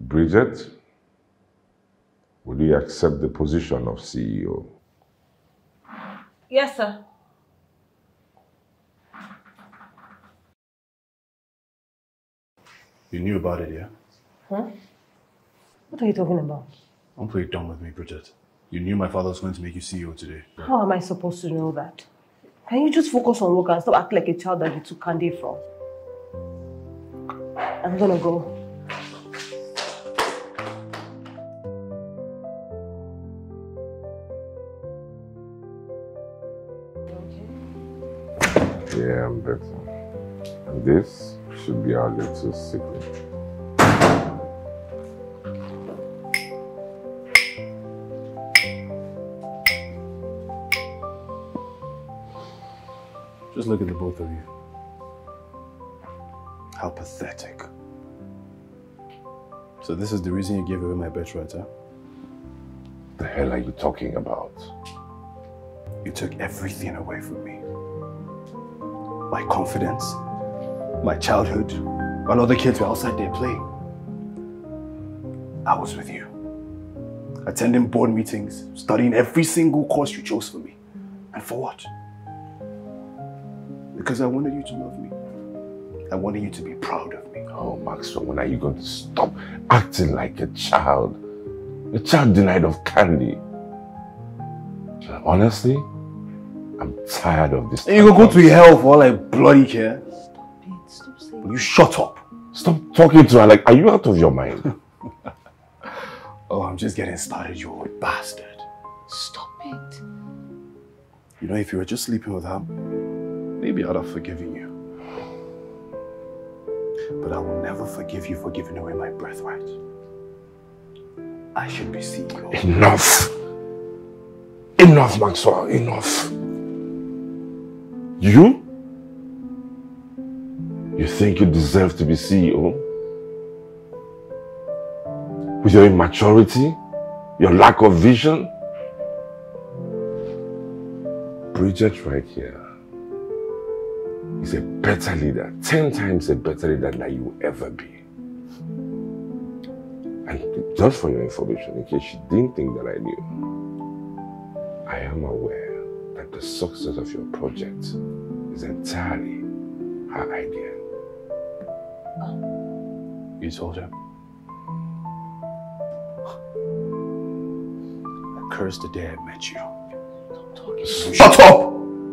Bridget, will you accept the position of CEO? Yes, sir. You knew about it, yeah? Huh? What are you talking about? Don't play dumb with me, Bridget. You knew my father was going to make you CEO today. Right? How am I supposed to know that? Can you just focus on work and stop acting like a child that you took candy from? I'm gonna go. Okay? Yeah, I'm better. And this? Should be our little secret. Just look at the both of you. How pathetic. So this is the reason you gave away my birthright, huh? The hell are you talking about? You took everything away from me. My confidence. My childhood, while other kids were outside there playing. I was with you, attending board meetings, studying every single course you chose for me. And for what? Because I wanted you to love me. I wanted you to be proud of me. Oh, Maxwell, when are you going to stop acting like a child? A child denied of candy. Honestly, I'm tired of this. You can go to hell for all I bloody care. You shut up. Stop talking to her like, are you out of your mind? Oh, I'm just getting started, you old bastard. Stop it. You know, if you were just sleeping with her, maybe I'd have forgiven you. But I will never forgive you for giving away my birthright. I should be CEO. Enough. Enough, Maxwell, enough. You? You think you deserve to be CEO? With your immaturity, your lack of vision? Bridget right here is a better leader, 10 times a better leader than you will ever be. And just for your information, in case you didn't think that I knew, I am aware that the success of your project is entirely her idea. You told her? I cursed the day I met you. Stop talking. Shut up!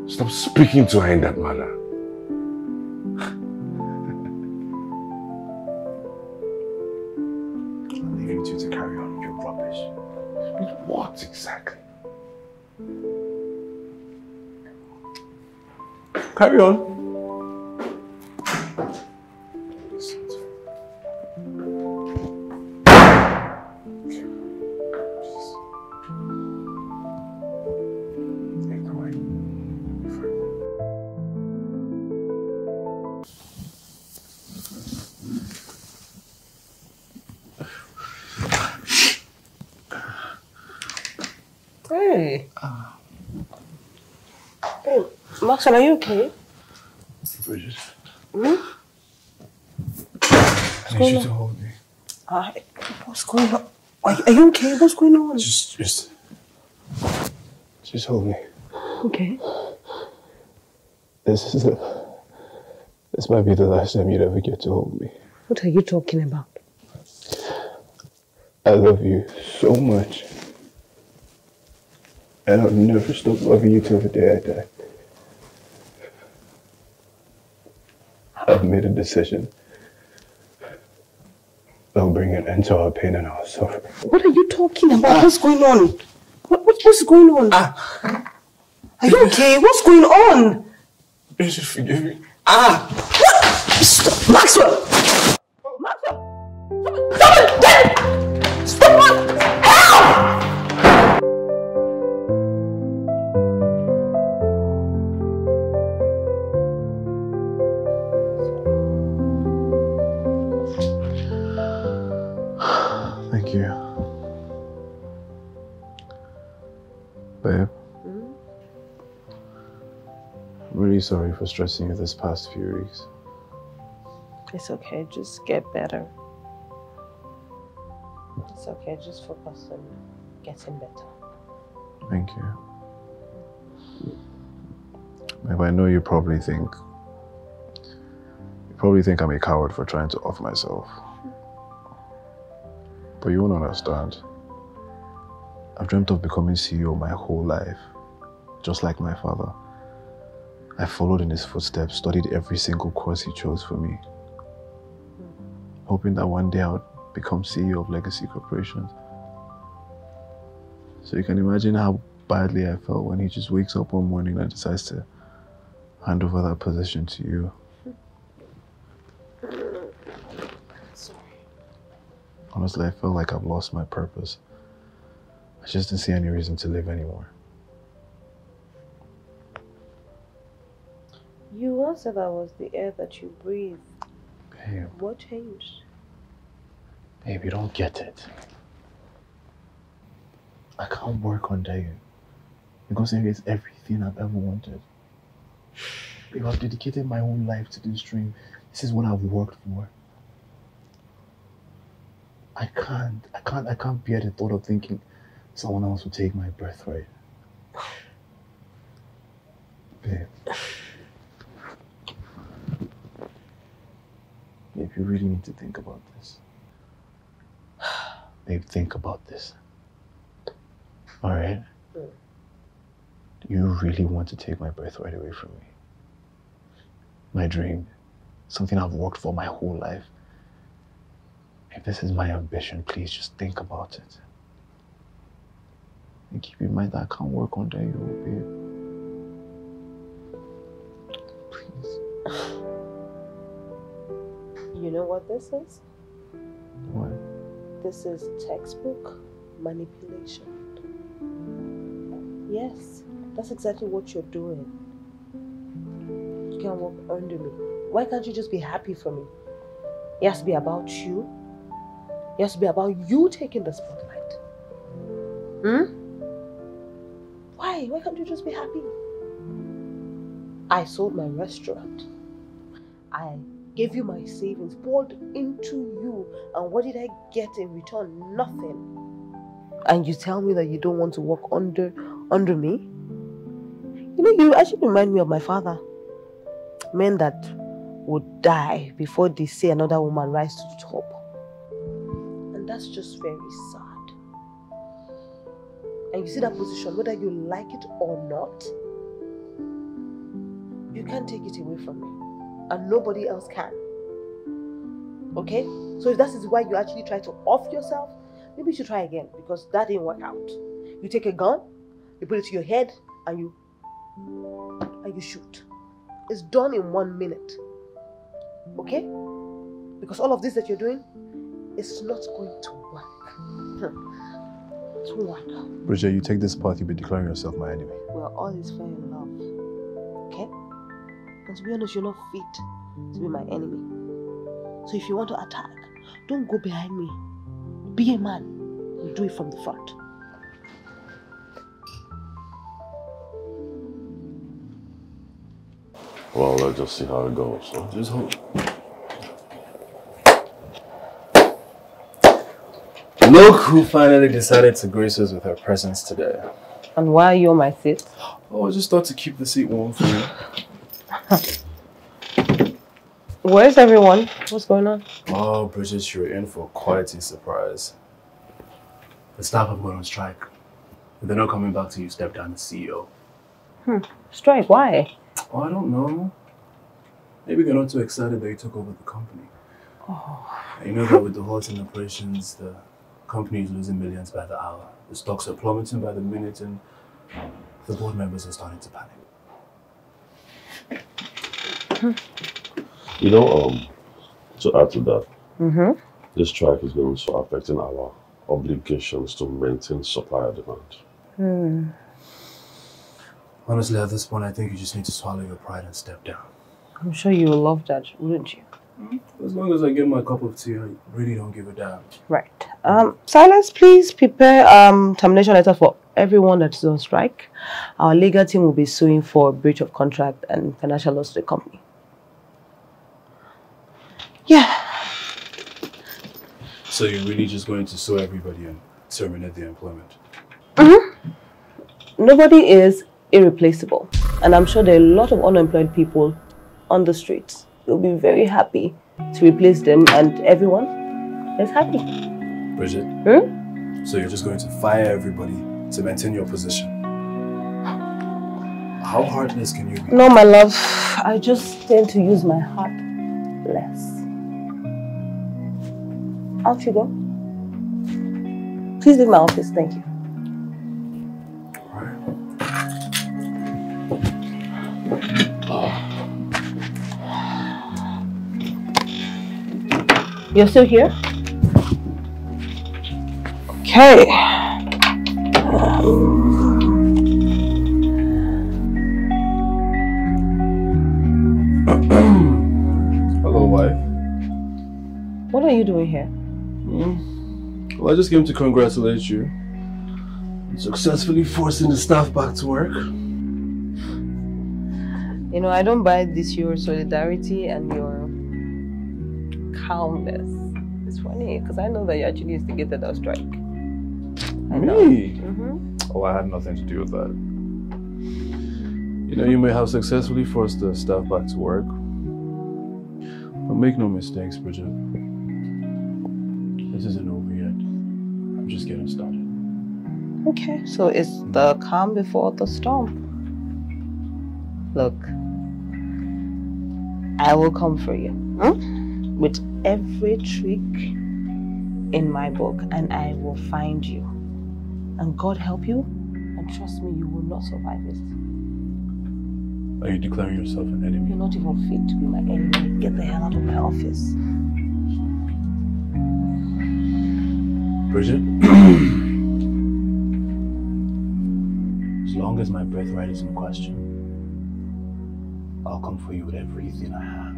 Stop speaking to her in that manner. I'll leave you two to carry on with your rubbish. With what exactly? Carry on. Hey. Hey, Maxwell, are you okay? Bridget. I need you to hold me. What's going on? Are you okay? What's going on? Just hold me. Okay. This might be the last time you'd ever get to hold me. What are you talking about? I love you so much. And I'll never stop loving you till the day I die. I've made a decision. I'll bring an end to our pain and our suffering. What are you talking about? What's going on? What's going on? Are you okay? What's going on? You should forgive me. What? Stop. Maxwell! Maxwell! Stop it! Stop it! Help! Babe, I'm really sorry for stressing you this past few weeks. It's okay, just get better. It's okay, just focus on getting better. Thank you. Babe, I know you probably think I'm a coward for trying to off myself. But you won't understand. I've dreamt of becoming CEO my whole life, just like my father. I followed in his footsteps, studied every single course he chose for me, hoping that one day I would become CEO of Legacy Corporations. So you can imagine how badly I felt when he just wakes up one morning and decides to hand over that position to you. Sorry. Honestly, I feel like I've lost my purpose. I just didn't see any reason to live anymore. You once said that was the air that you breathe. Babe. What changed? Babe, you don't get it. I can't work under you. Because there is everything I've ever wanted. Babe, I've dedicated my whole life to this dream. This is what I've worked for. I can't bear the thought of thinking someone else will take my birthright. Babe. Babe, you really need to think about this. Babe, think about this. Alright? Do you really want to take my birthright away from me? My dream. Something I've worked for my whole life. If this is my ambition, please just think about it. And keep in mind that I can't work on that, you know, babe. Please. You know what this is? What? This is textbook manipulation. Yes, that's exactly what you're doing. You can't work under me. Why can't you just be happy for me? It has to be about you. It has to be about you taking the spotlight. Hmm? Why can't you just be happy? I sold my restaurant. I gave you my savings, poured into you, and what did I get in return? Nothing. And you tell me that you don't want to work under me? You know, you actually remind me of my father. Men that would die before they see another woman rise to the top. And that's just very sad. And you see that position, whether you like it or not, you can't take it away from me. And nobody else can. Okay? So if that is why you actually try to off yourself, maybe you should try again, because that didn't work out. You take a gun, you put it to your head, and you shoot. It's done in 1 minute. Okay? Because all of this that you're doing, it's not going to work. Bridget, you take this path, you'll be declaring yourself my enemy. We're all is fair in love, okay? And to be honest, you're not fit to be my enemy. So if you want to attack, don't go behind me. Be a man and do it from the front. Well, let's just see how it goes. So. Just hope. Look who finally decided to grace us with her presence today. And why are you on my seat? Oh, I just thought to keep the seat warm for you. Where's everyone? What's going on? Oh, Bridget, you're in for quite a surprise. The staff have gone on strike. If they're not coming back till you step down as CEO. Hmm. Strike? Why? Oh, I don't know. Maybe they're not too excited that you took over the company. Oh. You know that with the halt in operations, the company is losing millions by the hour. The stocks are plummeting by the minute, and the board members are starting to panic. You know, to add to that, this strike is going to start affecting our obligations to maintain supply and demand. Mm. Honestly, at this point, I think you just need to swallow your pride and step down. I'm sure you will love that, wouldn't you? As long as I get my cup of tea, I really don't give a damn. Right. Silas, please prepare termination letter for everyone that is on strike. Our legal team will be suing for breach of contract and financial loss to the company. Yeah. So you're really just going to sue everybody and terminate their employment? Mm-hmm. Nobody is irreplaceable. And I'm sure there are a lot of unemployed people on the streets. They'll be very happy to replace them, and everyone is happy. Bridget, so you're just going to fire everybody to maintain your position? How heartless can you be? No, my love. I just tend to use my heart less. Out you go. Please leave my office. Thank you. All right. You're still here? Okay. Hello, wife. What are you doing here? Well, I just came to congratulate you on successfully forcing the staff back to work. You know, I don't buy this, your solidarity and your calmness. It's funny because I know that you actually instigated our strike. I know. Me? Oh, I had nothing to do with that. You know, you may have successfully forced the staff back to work, but make no mistakes, Bridget. This isn't over yet. I'm just getting started. Okay, so it's the calm before the storm. Look, I will come for you. With every trick in my book, and I will find you. And God help you, and trust me, you will not survive this. Are you declaring yourself an enemy? You're not even fit to be my enemy. Get the hell out of my office. Bridget? As long as my birthright is in question, I'll come for you with everything I have.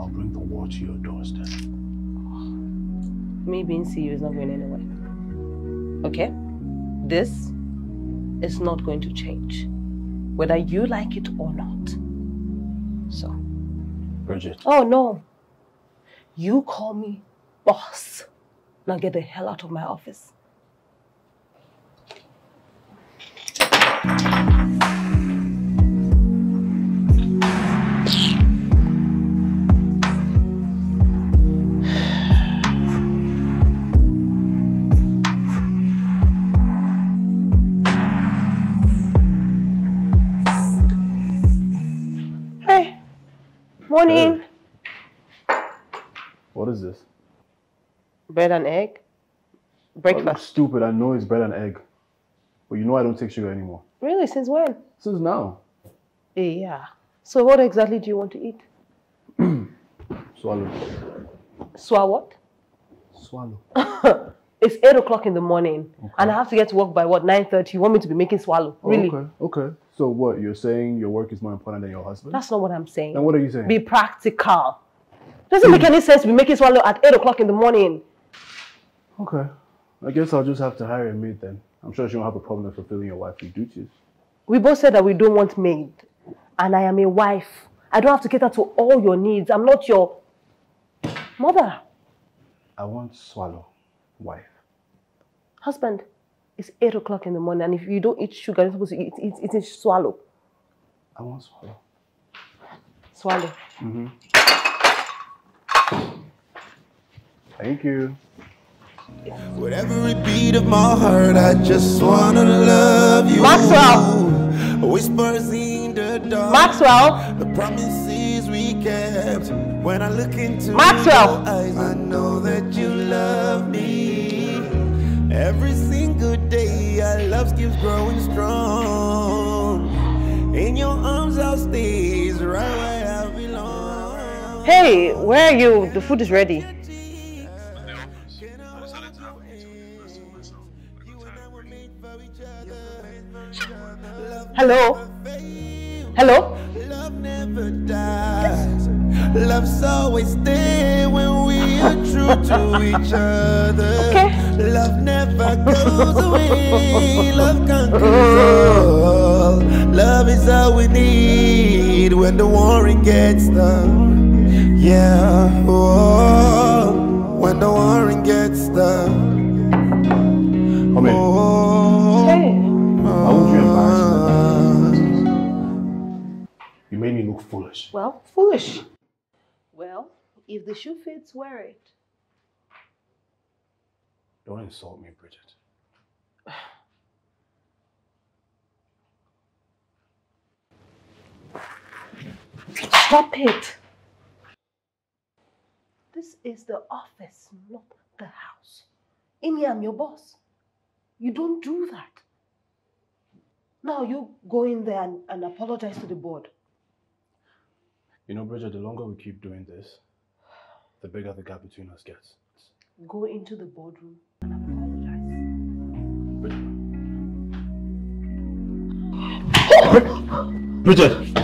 I'll bring the war to your doorstep. Me being CEO is not going anywhere. Okay? This is not going to change, whether you like it or not. So. Bridget. Oh, no. You call me boss. Now get the hell out of my office. Morning. Hey. What is this? Bread and egg. Breakfast. Oh, stupid, I know it's bread and egg. But you know I don't take sugar anymore. Really? Since when? Since now. Yeah. So what exactly do you want to eat? Swallow. Swallow what? Swallow. It's 8 o'clock in the morning. Okay. And I have to get to work by what, 9:30? You want me to be making swallow? Really? Oh, okay, okay. So what, you're saying your work is more important than your husband? That's not what I'm saying. Then what are you saying? Be practical. Doesn't make any sense to be making swallow at 8 o'clock in the morning. Okay. I guess I'll just have to hire a maid then. I'm sure she won't have a problem fulfilling your wifely duties. We both said that we don't want maid. and I am a wife. I don't have to cater to all your needs. I'm not your mother. I won't swallow, wife. Husband, it's 8 o'clock in the morning, and if you don't eat sugar, you're supposed to eat it swallow. I won't swallow. Swallow. Mm-hmm. Thank you. With every beat of my heart, I just wanna love you. Maxwell! Whispers in the dark. Maxwell! The promises we kept. When I look into Maxwell! Your eyes, I know that you love me. Every single day, our love keeps growing strong. In your arms, I'll stay right where I belong. Hey, where are you? The food is ready. Hello? Hello? Love never dies. Love's always there when we are true to each other. Okay. Love never goes away. Love conquers all. Love is all we need when the warring gets tough. Yeah. Oh, when the warring gets tough. Come in. Oh, hey. Why would you embarrass me? You made me look foolish. Well, foolish. Well, if the shoe fits, wear it. Don't insult me, Bridget. Stop it. This is the office, not the house. In here, I'm your boss. You don't do that. Now you go in there and apologize to the board. You know, Bridget, the longer we keep doing this, the bigger the gap between us gets. Go into the boardroom and apologize. Bridget! Bridget!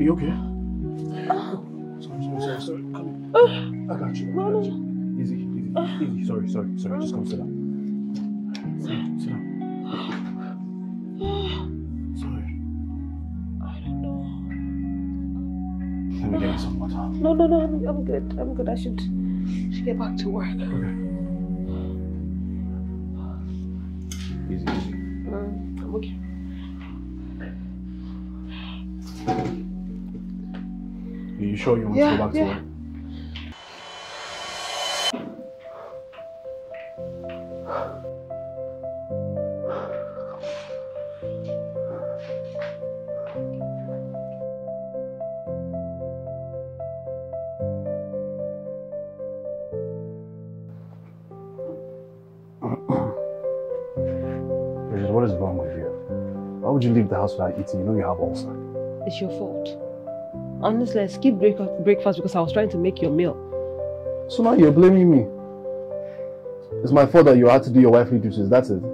Are you okay? Sorry. Come here. I got you. Easy. Sorry. Just come sit down. Sit down. Let me get you some water. No, I'm good. I should get back to work. Okay. Easy. I'm okay. Are you sure you want to go back to work? You leave the house without eating, you know you have ulcer. It's your fault. Honestly, I skipped breakfast because I was trying to make your meal. So now you're blaming me. It's my fault that you had to do your wifely duties, that's it. Come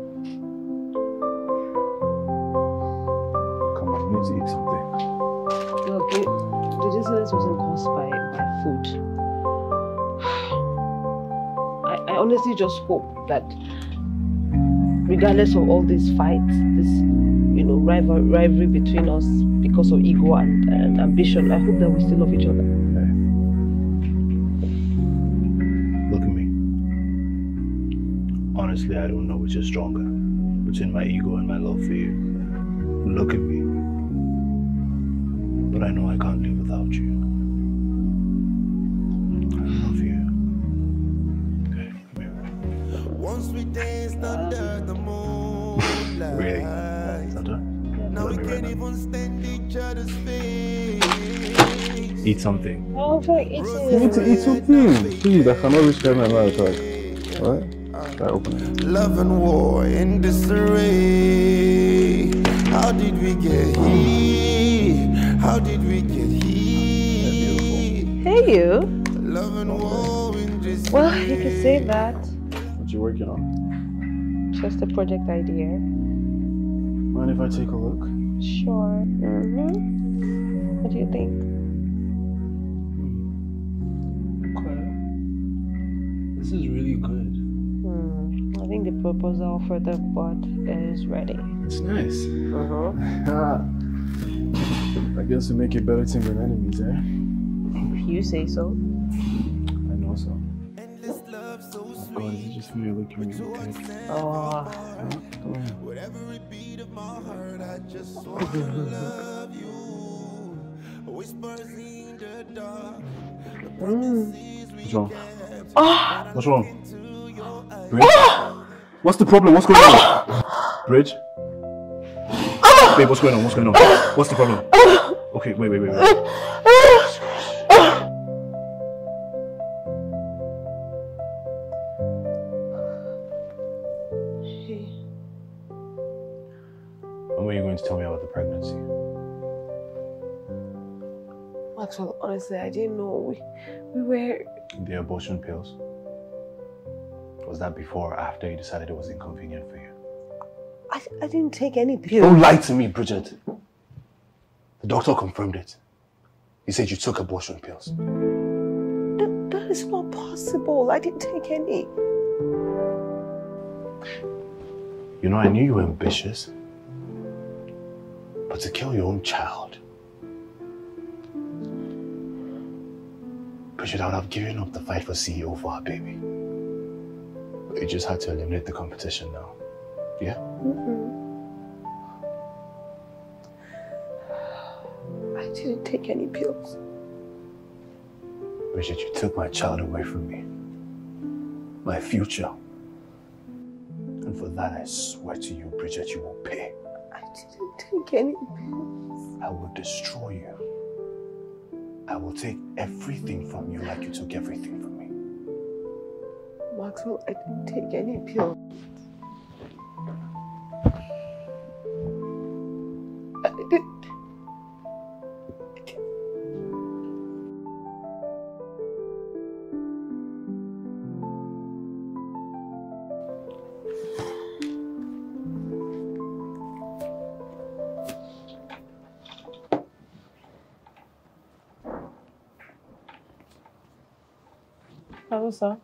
on, you need to eat something. Look, the dizziness wasn't caused by food. I honestly just hope that regardless of all these fights, rivalry between us because of ego and ambition, I hope that we still love each other. Okay. Look at me. Honestly, I don't know which is stronger, between my ego and my love for you. Look at me. But I know I can't live without you. I love you. Okay, come here. Once we danced under the moonlight. Really? Now we can't even stand each other's face. Eat something. Oh, I like eating. You need to eat something. Please, I cannot reach them and I try. Alright? Try open it. Love and war in disarray. How did we get here? Hey, you. Love and war in disarray. Well, you can say that. What you working on? Just a project idea. Mind if I take a look? Sure. Mm-hmm. What do you think? Okay. This is really good. I think the proposal for the board is ready. It's nice. I guess we make a better team than enemies, eh? If you say so. I know so. God, you just made me look at me. Oh. Whatever it beat of my heart, I just want to love you. Whispers in the dark. What's wrong? Oh. What's wrong? Bridge? Oh. What's the problem? What's going on? Bridge? Babe, what's going on? What's going on? What's the problem? Okay, wait. And what are you going to tell me about the pregnancy? Maxwell, honestly, I didn't know. We were... The abortion pills? Was that before or after you decided it was inconvenient for you? I didn't take any pills. Don't lie to me, Bridget. The doctor confirmed it. He said you took abortion pills. That is not possible. I didn't take any. You know, I knew you were ambitious. But to kill your own child... Bridget, I would have given up the fight for CEO for our baby. But you just had to eliminate the competition now. Yeah? I didn't take any pills. Bridget, you took my child away from me. My future. And for that, I swear to you, Bridget, you will pay. I didn't take any pills. I will destroy you. I will take everything from you like you took everything from me. Maxwell, I didn't take any pills. Hello, sir. I don't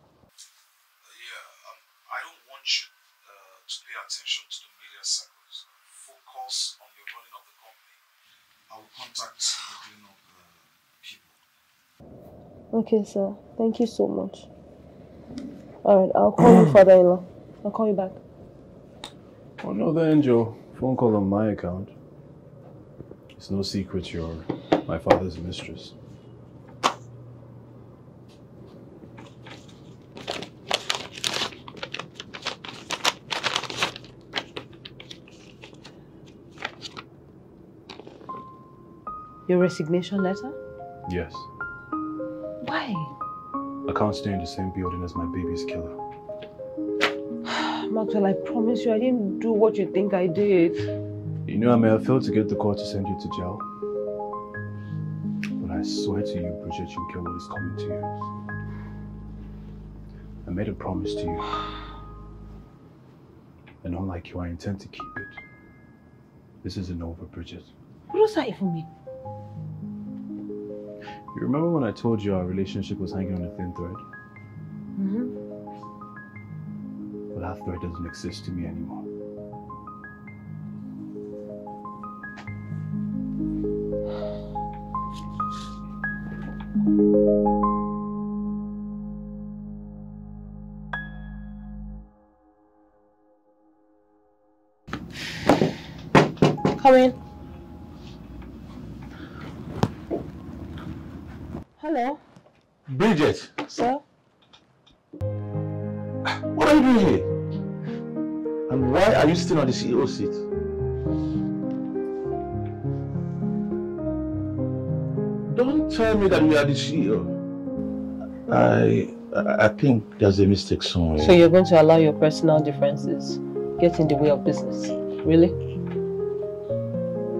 want you to pay attention to the media cycles. Focus on the running of the company. I will contact the cleanup people. Okay, sir. Thank you so much. All right, I'll call you father-in-law. I'll call you back. Another angel phone call on my account. It's no secret you're my father's mistress. Your resignation letter? Yes. Why? I can't stay in the same building as my baby's killer. Maxwell, I promise you I didn't do what you think I did. You know, I may have failed to get the court to send you to jail. But I swear to you, Bridget, you care what is coming to you. I made a promise to you. And unlike you, I intend to keep it. This isn't over, Bridget. What does that even mean? You remember when I told you our relationship was hanging on a thin thread? Well, that thread doesn't exist to me anymore. Come in. Hello. Bridget. Sir? What are you doing here? And why are you sitting on the CEO seat? Don't tell me that you are the CEO. I think there's a mistake somewhere. So you're going to allow your personal differences get in the way of business? Really?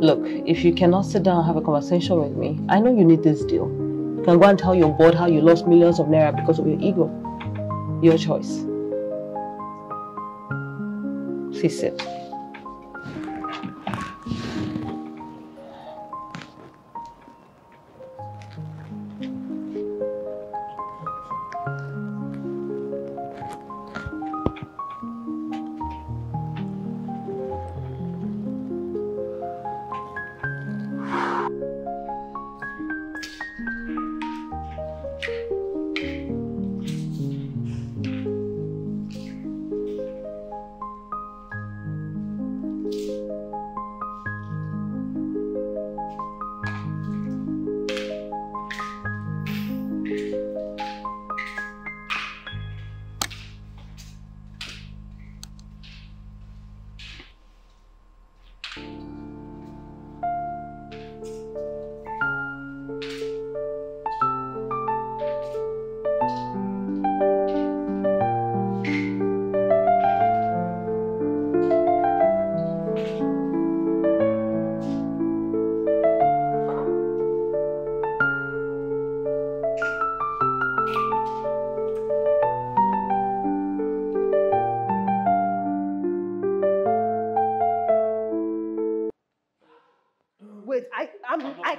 Look, if you cannot sit down and have a conversation with me, I know you need this deal. You can go and tell your board how you lost millions of naira because of your ego. Your choice. Please sit.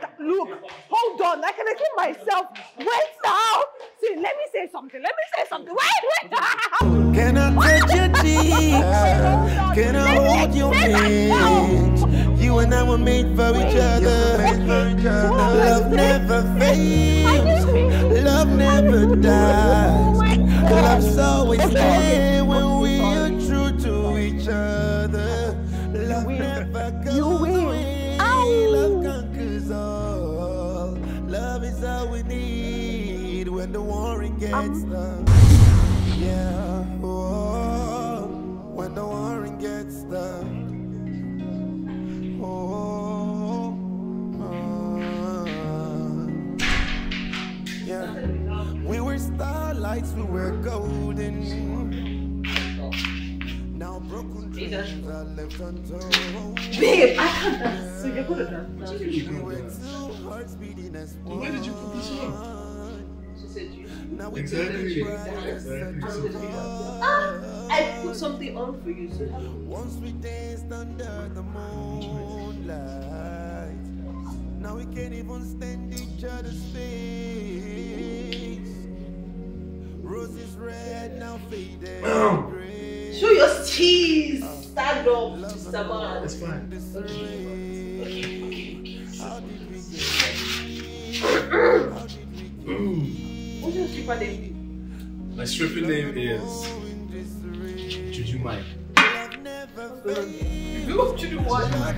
like, look, hold on, I can kill myself. Wait now. See, let me say something. Let me say something. Wait. Can I touch your cheeks? Can I hold your hand? You and I were made for each other. Love never fades. Love never dies. Love's always there when we are true to each other. Love never goes away. Love conquers all. Love is all we need when the warring gets done. Yeah, oh, when the warring gets done. Yeah. We were starlights, we were golden. Now broken dreams are left untold. Babe, I can't dance, so you're gonna dance now. We were two hearts beating as one. Where did you put this on? She said you. Now we exactly. I put something on for you, so once we danced under the moonlight. Now we can't even stand each other's face. Rose is red, now faded. Show your teeth. Stand up, Mr. Man. It's fine. Okay. How did we get here? What's your stripper name? My stripper name is Juju Mike. You do what? Okay.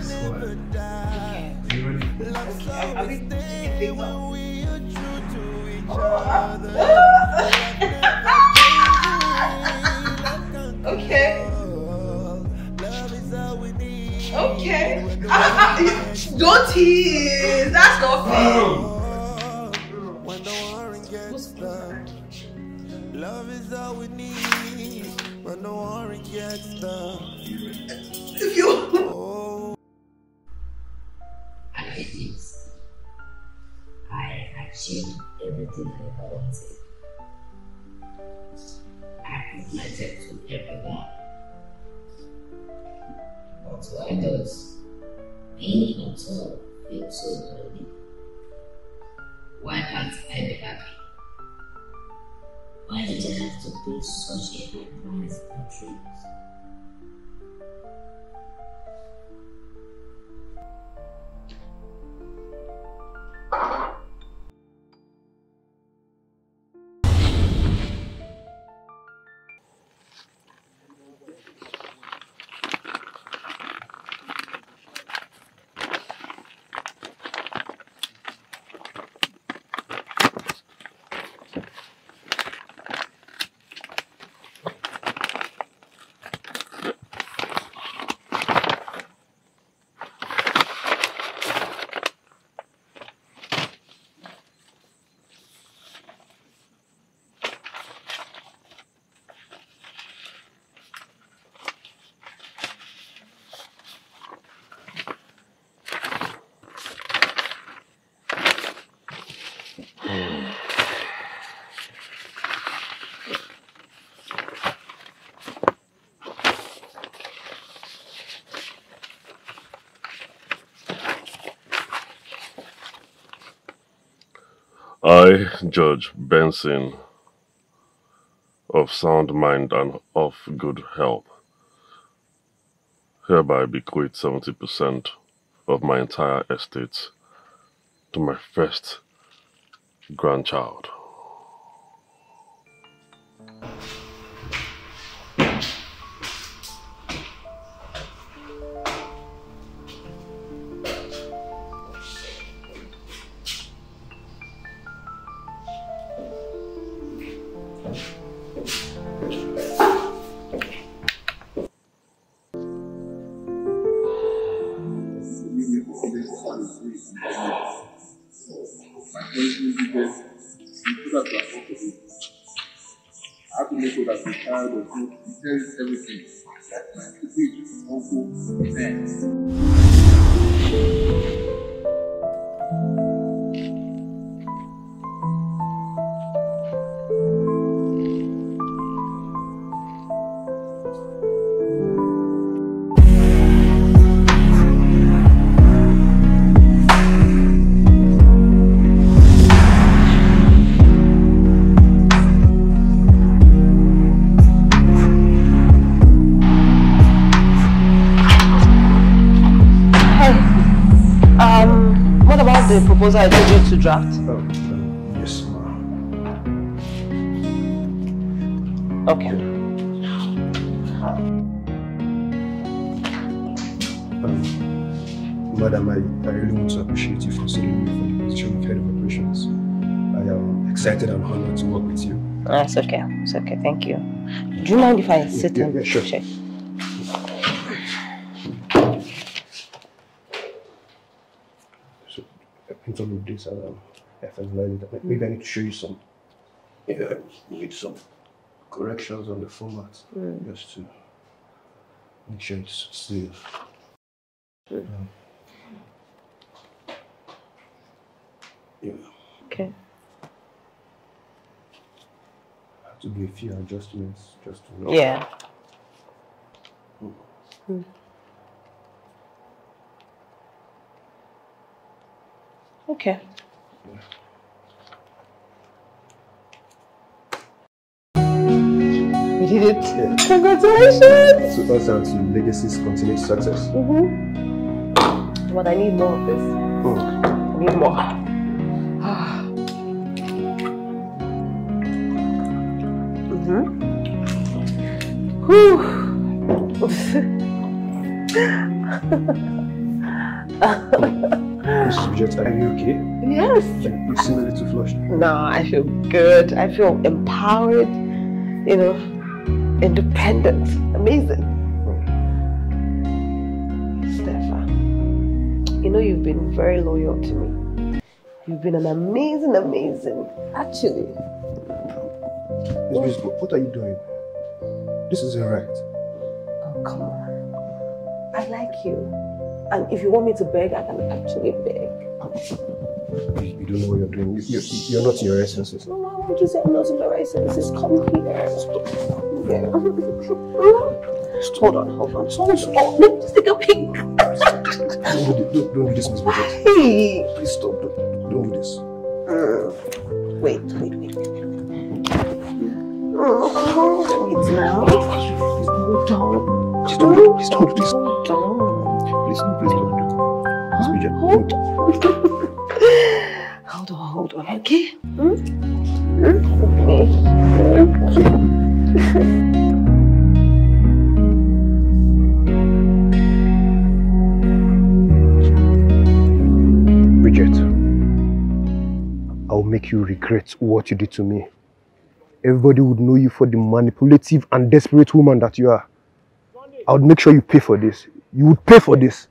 I'll be taking Okay. Don't tease. That's not fair. When the warring gets done, love is all we need. When the warring gets done, if you. I achieved everything I ever wanted. I proved myself to everyone. But to others, being on top feels so lonely. Why can't I be happy? Why did I have to pay such a high price for dreams? I, Judge Benson, of sound mind and of good health, hereby bequeath 70% of my entire estate to my first grandchild. the proposal I told you to draft? Yes, ma'am. Okay. Madam, I really want to appreciate you for sitting me for the position of Head of Operations. I am excited and honored to work with you. That's okay. It's okay. Thank you. Do you mind if I sit and check? Sure. Some of this, maybe I need to show you some. Yeah, we need some corrections on the format just to make sure it's safe. Okay. Have to be a few adjustments just to know. Yeah. Okay. We did it. Yeah. Congratulations! Super shout to Legacy's continued success. But I need more of this. I need more. Bridget, are you okay? Yes. You seem a little flushed. No, I feel good. I feel empowered, you know, independent. Amazing. Stefan, you know, you've been very loyal to me. You've been an amazing, actually. Miss Bridget, what are you doing? This isn't right. Oh, come on. I like you. And if you want me to beg, I can actually beg. You don't know what you're doing. You're not in your essences. No, why would you say I'm not in my essences? Come here. Stop. Stop. Hold on. Stop. No, just take a peek. Don't do this, Miss Bridget. Hey. Please stop. Don't do this. Wait. Wait now. Please hold on. Please don't do this. Hold on. Please, hold on, okay? Okay. Bridget, I'll make you regret what you did to me. Everybody would know you for the manipulative and desperate woman that you are. I would make sure you pay for this. You would pay for this.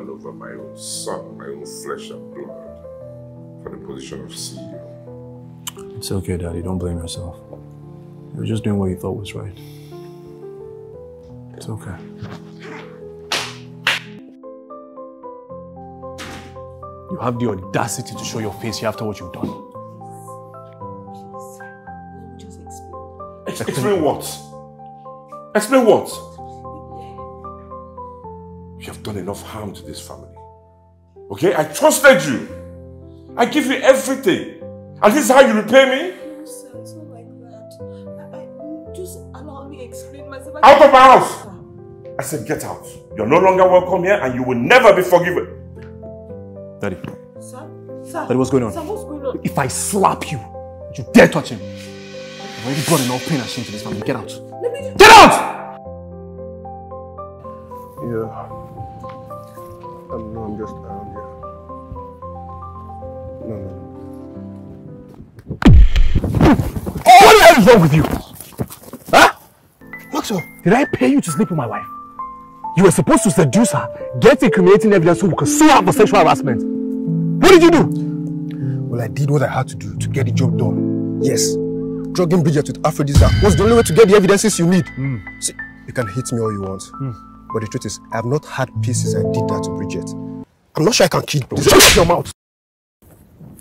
Over my own son, my own flesh and blood, for the position of CEO. It's okay, Daddy. Don't blame yourself. You were just doing what you thought was right. It's okay. You have the audacity to show your face here after what you've done. Please. Just explain. Explain what? Explain what? You have done enough harm to this family. Okay? I trusted you. I give you everything. And this is how you repay me? No, sir, it's not like that. I just allow me to explain myself. Out of my house! I said, get out. You're no longer welcome here and you will never be forgiven. Daddy. Sir. Daddy, what's going on? Sir, what's going on? If I slap you, would you dare touch him? I've already brought enough pain and shame to this family. Get out. Get out! Yeah. No, I'm just around here. No. Oh, what the hell is wrong with you? Huh? Maxwell, did I pay you to sleep with my wife? You were supposed to seduce her, get incriminating evidence so we could sue her for sexual harassment. What did you do? Well, I did what I had to do to get the job done. Yes. Drugging Bridget with aphrodisiac was the only way to get the evidences you need. Mm. See, you can hate me all you want. Mm. But the truth is, I have not had peace since I did that to Bridget. I'm not sure I can cheat, bro. Shut your mouth!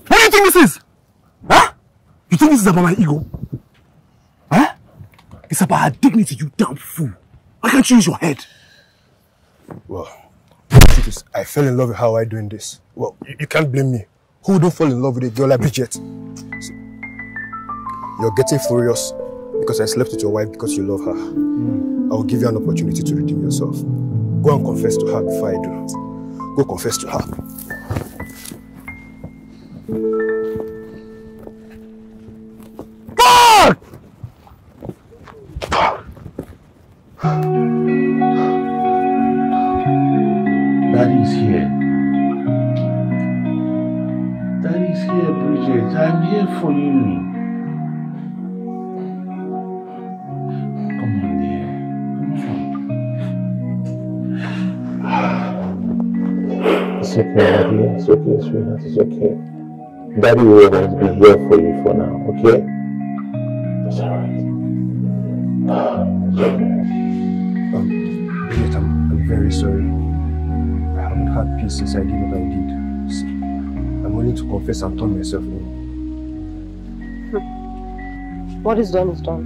What do you think this is? Huh? You think this is about my ego? Huh? It's about her dignity, you damn fool. Why can't you use your head? Well, the truth is, I fell in love with her while doing this. Well, you can't blame me. Who wouldn't fall in love with a girl like Bridget? See, you're getting furious because I slept with your wife because you love her. Mm. I will give you an opportunity to redeem yourself. Go and confess to her before I do. Go confess to her. Daddy is here. Daddy is here, Bridget. I'm here for you. Come on, dear. Come on. It's okay, Daddy. It's okay, sweetheart. It's okay. Daddy will always be here for you for now, okay? It's alright. It's okay. Bridget, I'm very sorry. I haven't had peace since I did what I did. See, I'm willing to confess and turn myself in. What is done is done.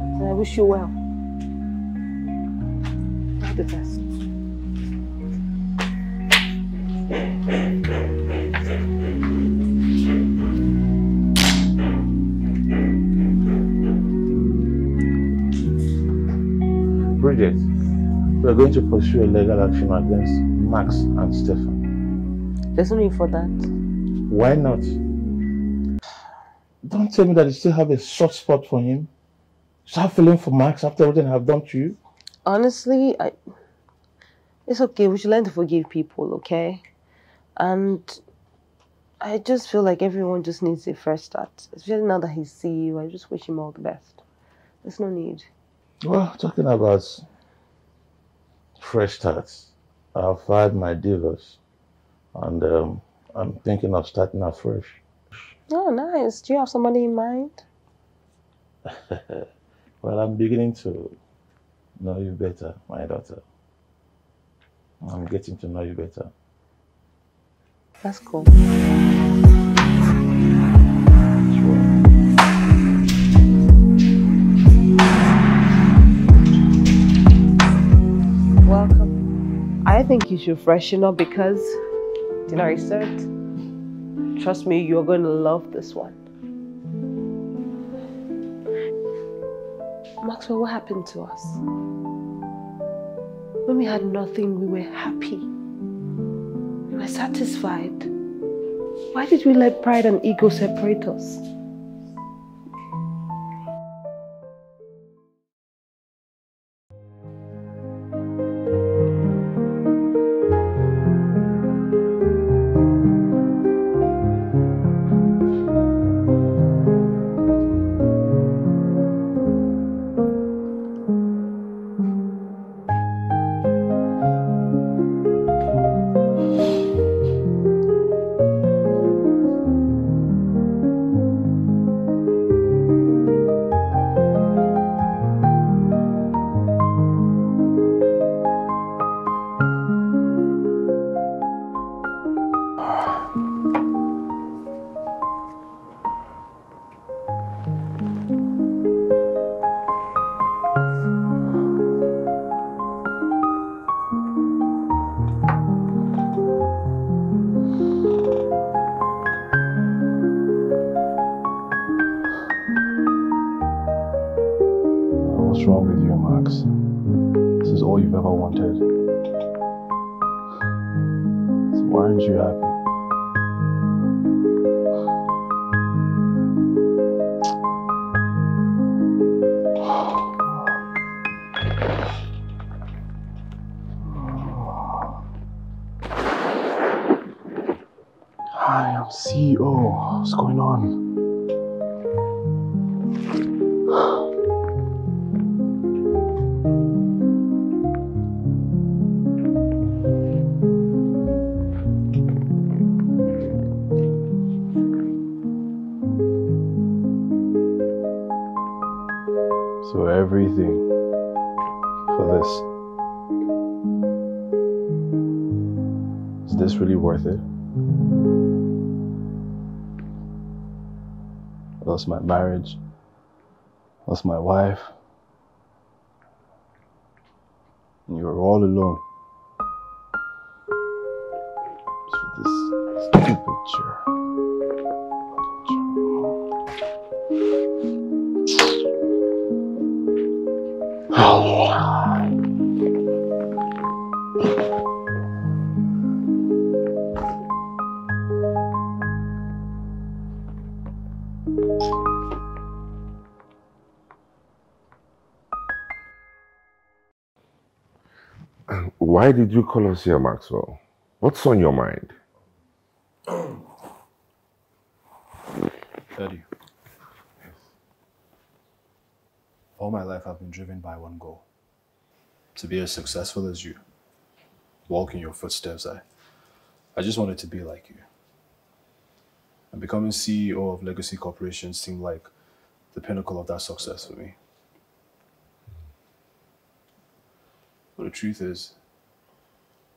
And I wish you well. All the best. We are going to pursue a legal action against Max and Stefan. There's no need for that. Why not? Don't tell me that you still have a soft spot for him. Start feeling for Max after everything I have done to you. Honestly, it's okay. We should learn to forgive people, okay? And I just feel like everyone just needs a fresh start. Especially now that he's CEO, I just wish him all the best. There's no need. Well, talking about fresh starts, I've had my divorce, and I'm thinking of starting afresh. Oh, nice. Do you have somebody in mind? Well, I'm beginning to know you better, my daughter. I'm getting to know you better. That's cool. I think you should freshen up because, did I research? Trust me, you're going to love this one. Maxwell, what happened to us? When we had nothing, we were happy. We were satisfied. Why did we let pride and ego separate us? So everything for this. Is this really worth it? I lost my marriage, lost my wife, and you were all alone. Just for this stupid chair. Why did you call us here, Maxwell? What's on your mind? Daddy. Yes. All my life I've been driven by one goal. To be as successful as you. Walk in your footsteps. I just wanted to be like you. And becoming CEO of Legacy Corporations seemed like the pinnacle of that success for me. But the truth is,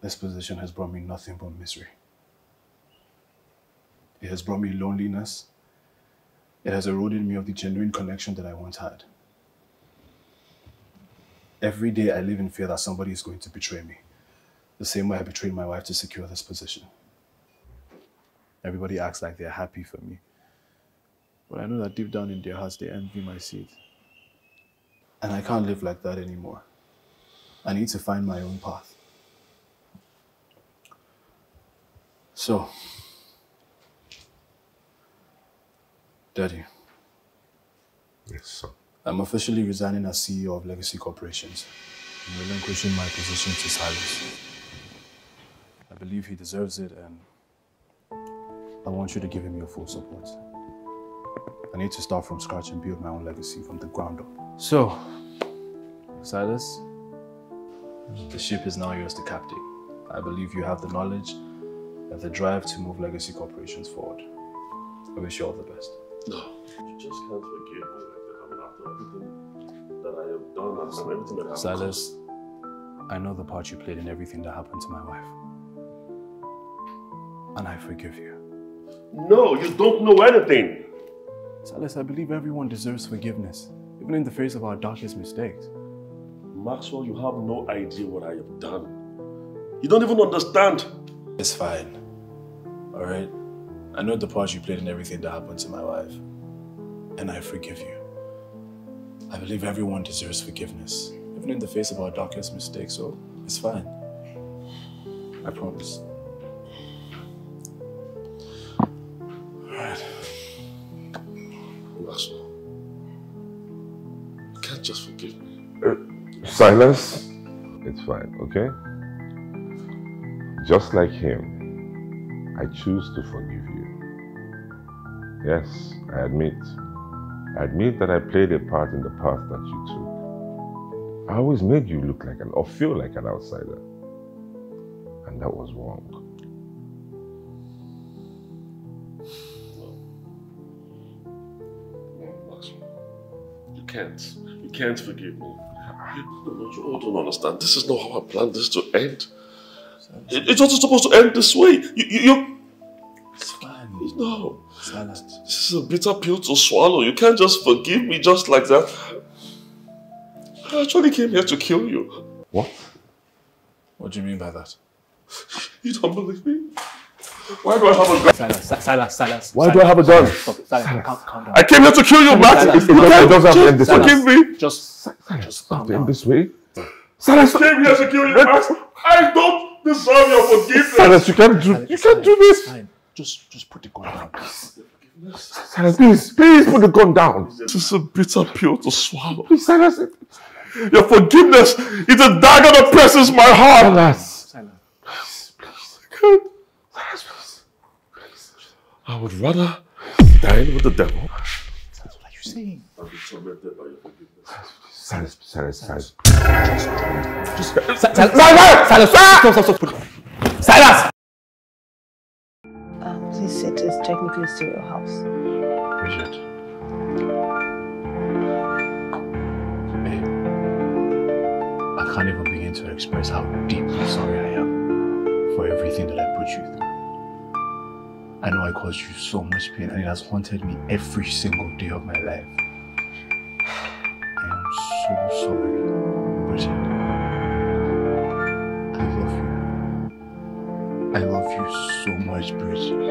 this position has brought me nothing but misery. It has brought me loneliness. It has eroded me of the genuine connection that I once had. Every day I live in fear that somebody is going to betray me, the same way I betrayed my wife to secure this position. Everybody acts like they're happy for me, but I know that deep down in their hearts they envy my seat. And I can't live like that anymore. I need to find my own path. So, Daddy. Yes, sir. I'm officially resigning as CEO of Legacy Corporations and relinquishing my position to Silas. I believe he deserves it, and I want you to give him your full support. I need to start from scratch and build my own legacy from the ground up. So, Silas, the ship is now yours to captain. I believe you have the knowledge and the drive to move Legacy Corporations forward. I wish you all the best. No. You just can't forgive me like that. After everything that I have done, after everything that happened. Silas, I know the part you played in everything that happened to my wife. And I forgive you. No, you don't know anything. Silas, I believe everyone deserves forgiveness, even in the face of our darkest mistakes. Maxwell, you have no idea what I have done. You don't even understand. It's fine, all right? I know the part you played in everything that happened to my wife, and I forgive you. I believe everyone deserves forgiveness, even in the face of our darkest mistakes, so it's fine. I promise. All right. Maxwell, you can't just forgive me. Silas, it's fine, okay? Just like him, I choose to forgive you. Yes, I admit that I played a part in the path that you took. I always made you look like or feel like an outsider. And that was wrong. No. You can't forgive me. You all don't understand. This is not how I planned this to end. It's also supposed to end this way. It's fine. No. This is a bitter pill to swallow. You can't just forgive me just like that. I actually came here to kill you. What? What do you mean by that? You don't believe me? Why do I have a gun? Silas. Why do I have a gun? Silas, calm down. I came here to kill you, Matt. It doesn't have to end this way. Forgive me. Just calm down. This way. Silas, I came here to kill you, Matt. I don't deserve your forgiveness. Silas, you can't do this. Fine. Just put the gun down. Silas, please put the gun down. This is a bitter pill to swallow. Please, Silas. Your forgiveness is a dagger that presses my heart. Silas, please. I can't. Silas, please. I would rather die with the devil. That's what are you saying? I'll be tormented by your forgiveness. Silas. Silas! Please, it is technically still your house. Bridget. can't even begin to express how deeply sorry I am for everything that I put you through. I know I caused you so much pain and it has haunted me every single day of my life. I am so sorry, Bridget. I love you. I love you so much, Bridget.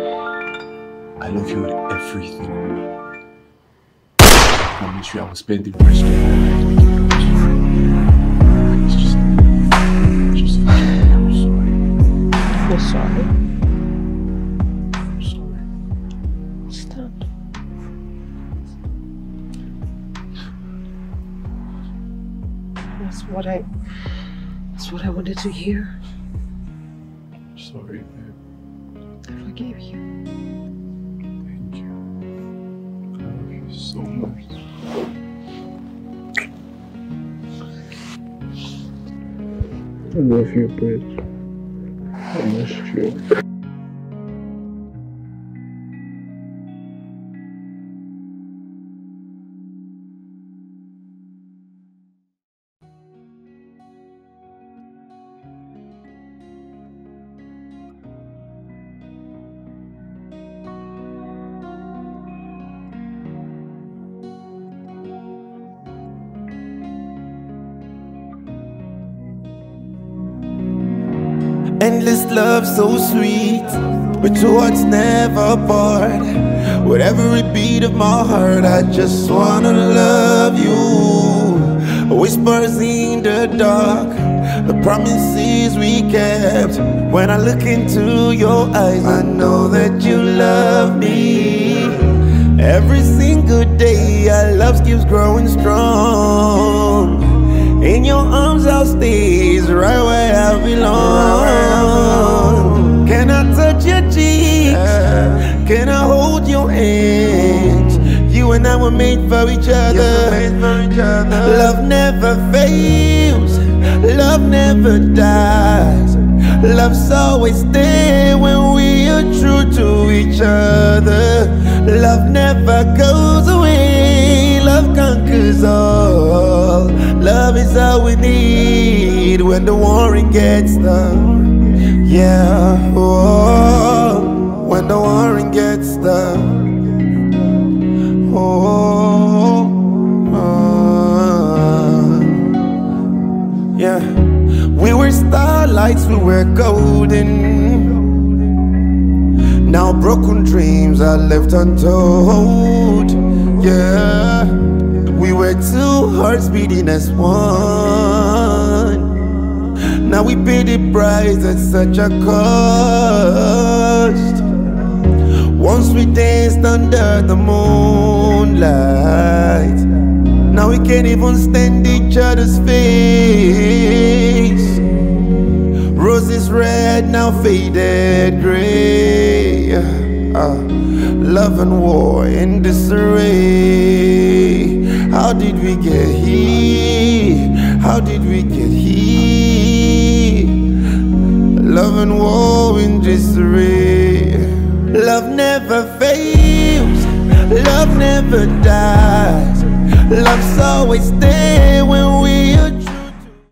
I love you with everything in me. I promise you I will spend the rest of my life. You're sorry. I'm sorry. Stand. That's what I wanted to hear. Sorry, babe. I forgive you. Thank you. I love you so much. I love you, Bridget. I missed you. Endless love, so sweet, but your heart's never bored. With every beat of my heart, I just wanna love you. Whispers in the dark, the promises we kept. When I look into your eyes, I know that you love me. Every single day, our love keeps growing strong. In your arms I'll stay, right where I belong. Can I touch your cheeks? Can I hold your hands? You and I were made for each other. Love never fails, love never dies. Love's always there when we are true to each other. Love never goes away, love conquers all. Love is all we need when the warring gets tough. Yeah, oh, when the warring gets tough. Oh, yeah. We were starlights, we were golden. Now broken dreams are left untold. Yeah. We were two hearts beating as one. Now we pay the price at such a cost. Once we danced under the moonlight, now we can't even stand each other's face. Roses red, now faded gray. Love and war in disarray. How did we get here? How did we get here? Love and war in disarray. Love never fails, love never dies. Love's always there